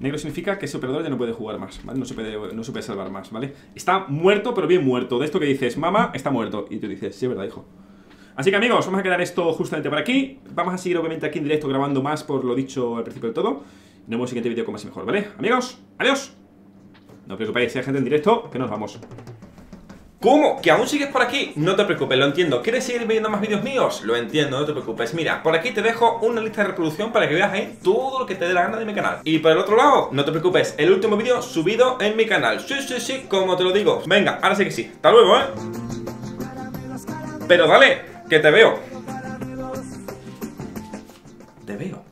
Negro significa que ese operador ya no puede jugar más, ¿vale? No se puede, no se puede salvar más, ¿vale? Está muerto, pero bien muerto. De esto que dices, mamá, está muerto. Y tú dices, sí, es verdad, hijo. Así que, amigos, vamos a quedar esto justamente por aquí. Vamos a seguir, obviamente, aquí en directo grabando más por lo dicho al principio de todo. Nos vemos en el siguiente vídeo con más y mejor, ¿vale? Amigos, adiós. No os preocupéis, si hay gente en directo, que nos vamos. ¿Cómo? ¿Que aún sigues por aquí? No te preocupes, lo entiendo. ¿Quieres seguir viendo más vídeos míos? Lo entiendo, no te preocupes. Mira, por aquí te dejo una lista de reproducción para que veas ahí todo lo que te dé la gana de mi canal. Y por el otro lado, no te preocupes, el último vídeo subido en mi canal. Sí, sí, sí, como te lo digo. Venga, ahora sí que sí. Hasta luego, ¿eh? Pero dale, que te veo. Te veo.